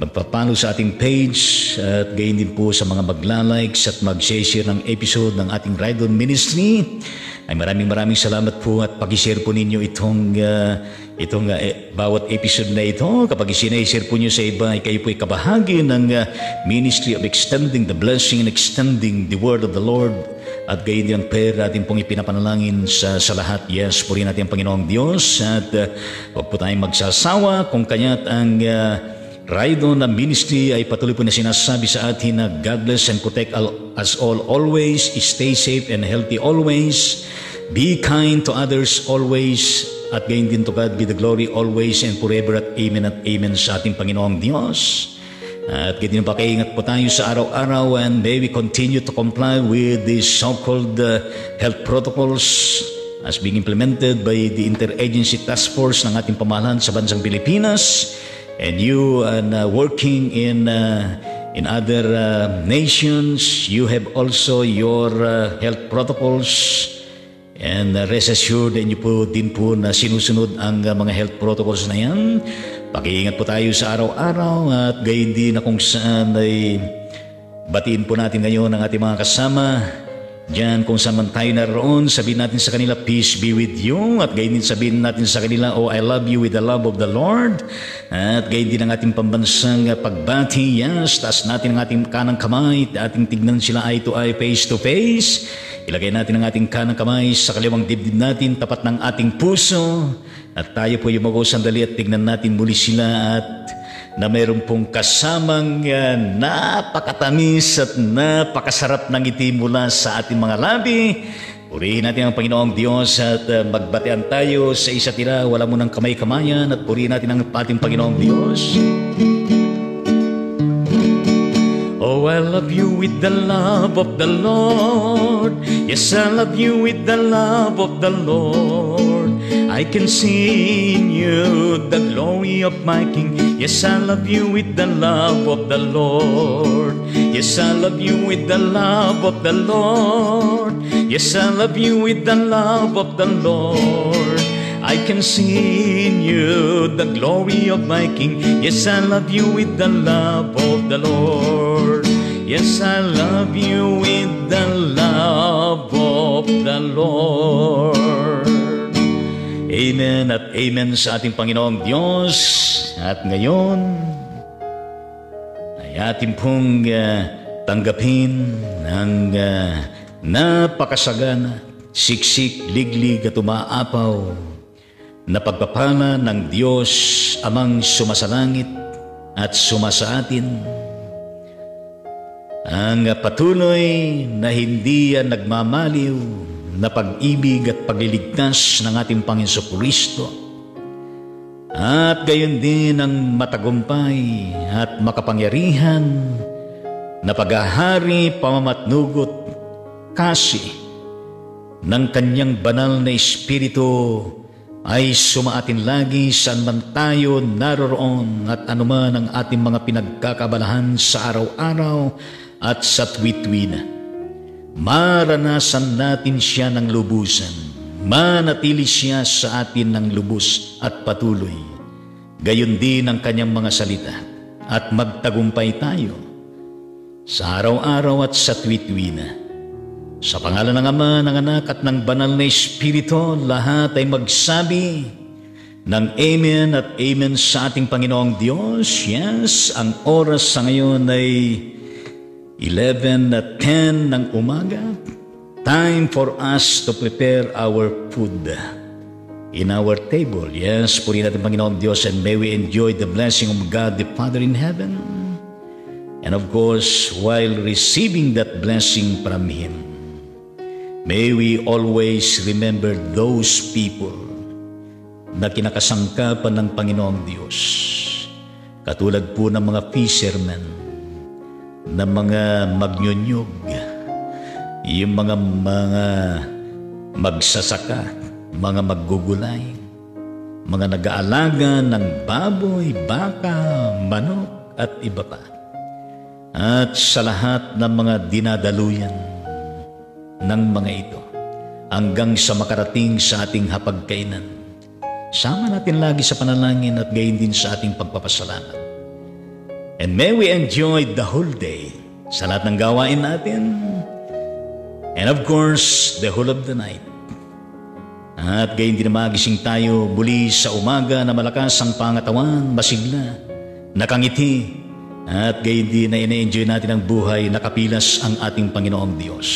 magpapalo sa ating page at gayon din po sa mga maglalikes at mag-share ng episode ng ating Ride On Ministry. Ay maraming maraming salamat po at pakishare po ninyo itong, uh, itong uh, eh, bawat episode na ito. Kapag isinashare po nyo sa iba, ay kayo po ay kabahagi ng uh, Ministry of Extending the Blessing and Extending the Word of the Lord. At gayon din ang prayer natin pong ipinapanalangin sa, sa lahat. Yes, purihin natin ang Panginoong Diyos at uh, huwag po tayong magsasawa kung kanya't ang uh, Ride On Ministry ay patuloy po na sinasabi sa atin na God bless and protect us all always, stay safe and healthy always, be kind to others always, at gayon din to God be the glory always and forever at amen at amen sa ating Panginoong Diyos. At gayon din pakaingat po tayo sa araw-araw, and may we continue to comply with the so-called uh, health protocols as being implemented by the Interagency Task Force ng ating pamahalaan sa bansang Pilipinas. And you and uh, working in uh, in other uh, nations, you have also your uh, health protocols, and uh, rest assured and you po din po na sinusunod ang uh, mga health protocols na yan. Pakiingat po tayo sa araw-araw at gayon din na kung saan ay batiin po natin ngayon ang ating mga kasama diyan kung saan man tayo naroon. Sabihin natin sa kanila, peace be with you. At gayon din sabihin natin sa kanila, oh, I love you with the love of the Lord. At gayon din ang ating pambansang pagbati. Yes, taas natin ang ating kanang kamay. Ating tignan sila eye to eye, face to face. Ilagay natin ang ating kanang kamay sa kaliwang dibdib natin, tapat ng ating puso. At tayo po yumago sandali at tignan natin muli sila at na mayroon pong kasamang uh, napakatamis at napakasarap ng ngiti mula sa ating mga labi. Purihin natin ang Panginoong Diyos at uh, magbatean tayo sa isa't isa. Wala mo ng kamay-kamayan at purihin natin ang ating Panginoong Diyos. Oh, I love you with the love of the Lord. Yes, I love you with the love of the Lord. I can see in you the glory of my King. Yes, I love you with the love of the Lord. Yes, I love you with the love of the Lord. Yes, I love you with the love of the Lord. I can see in you the glory of my King. Yes, I love you with the love of the Lord. Yes, I love you with the love of the Lord. Amen at amen sa ating Panginoong Diyos. At ngayon, ay ating pong uh, tanggapin ng uh, napakasagana, siksik, liglig at umaapaw na pagpapala ng Diyos amang sumasalangit at sumasa atin. Ang patuloy na hindi yan nagmamaliw na pag-ibig at pagliligtas ng ating Panginoong Kristo. At gayon din ang matagumpay at makapangyarihan na paghahari, pamamatnugot kasi ng kanyang banal na Espiritu ay sumaatin lagi saan man tayo naroroon at anuman ang ating mga pinagkakabalahan sa araw-araw at sa tuwi-tuwi. Maranasan natin siya ng lubusan. Manatili siya sa atin ng lubos at patuloy. Gayon din ang kanyang mga salita. At magtagumpay tayo sa araw-araw at sa tuwi-tuwi na. Sa pangalan ng Ama, ng Anak at ng Banal na Espiritu, lahat ay magsabi ng amen at amen sa ating Panginoong Diyos. Yes, ang oras sa ngayon ay eleven at ten ng umaga. Time for us to prepare our food. in our table. Yes, purihin natin Panginoon Diyos, and may we enjoy the blessing of God the Father in heaven. And of course, while receiving that blessing from Him, may we always remember those people na kinakasangkapan ng Panginoong Diyos. Katulad po ng mga fishermen, ng mga magnyonyog, yung mga mga magsasaka, mga maggugulay, mga nag-aalaga ng baboy, baka, manok at iba pa. At sa lahat ng mga dinadaluyan ng mga ito hanggang sa makarating sa ating hapagkainan. Sama natin lagi sa panalangin at gayon din sa ating pagpapasalamat. And may we enjoy the whole day sa lahat ng gawain natin. And of course, the whole of the night. At gayon din magising tayo muli sa umaga na malakas ang pangatawan, masigla, nakangiti, at gayon din na ina-enjoy natin ang buhay, nakapilas ang ating Panginoong Diyos.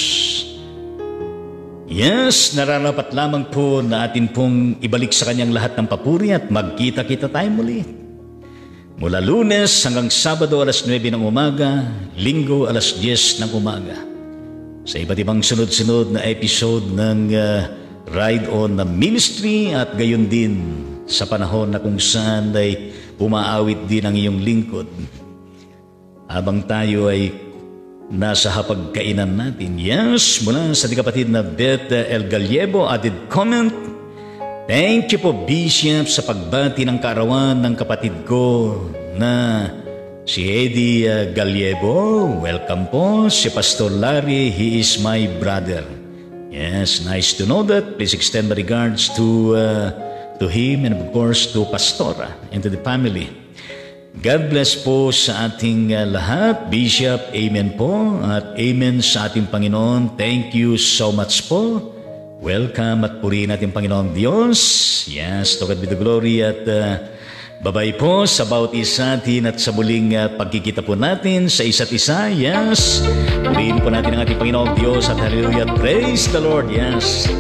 Yes, nararapat lamang po na atin pong ibalik sa Kanyang lahat ng papuri at magkita-kita tayo muli. Mula Lunes hanggang Sabado alas nuwebe ng umaga, Linggo alas diyes ng umaga. Sa iba't ibang sunod-sunod na episode ng uh, Ride On Ministry at gayon din sa panahon na kung saan ay pumaawit din ang iyong lingkod. Habang tayo ay nasa hapagkainan natin. Yes, mula sa kapatid na Beth El Gallebo, added comment. Thank you po, Bishop, sa pagbati ng kaarawan ng kapatid ko na si Eddie Gallebo. Welcome po. Si Pastor Larry, he is my brother. Yes, nice to know that. Please extend my regards to uh, to him and of course to Pastora and to the family. God bless po sa ating lahat. Bishop, amen po. At amen sa ating Panginoon. Thank you so much po. Welcome at purihin natin Panginoon Diyos. Yes, to God be the glory at uh, babay po sa bawat isa atin at sa muling uh, pagkikita po natin sa isa't isa. Yes, purihin po natin ang ating Panginoong Diyos at hallelujah, praise the Lord. Yes.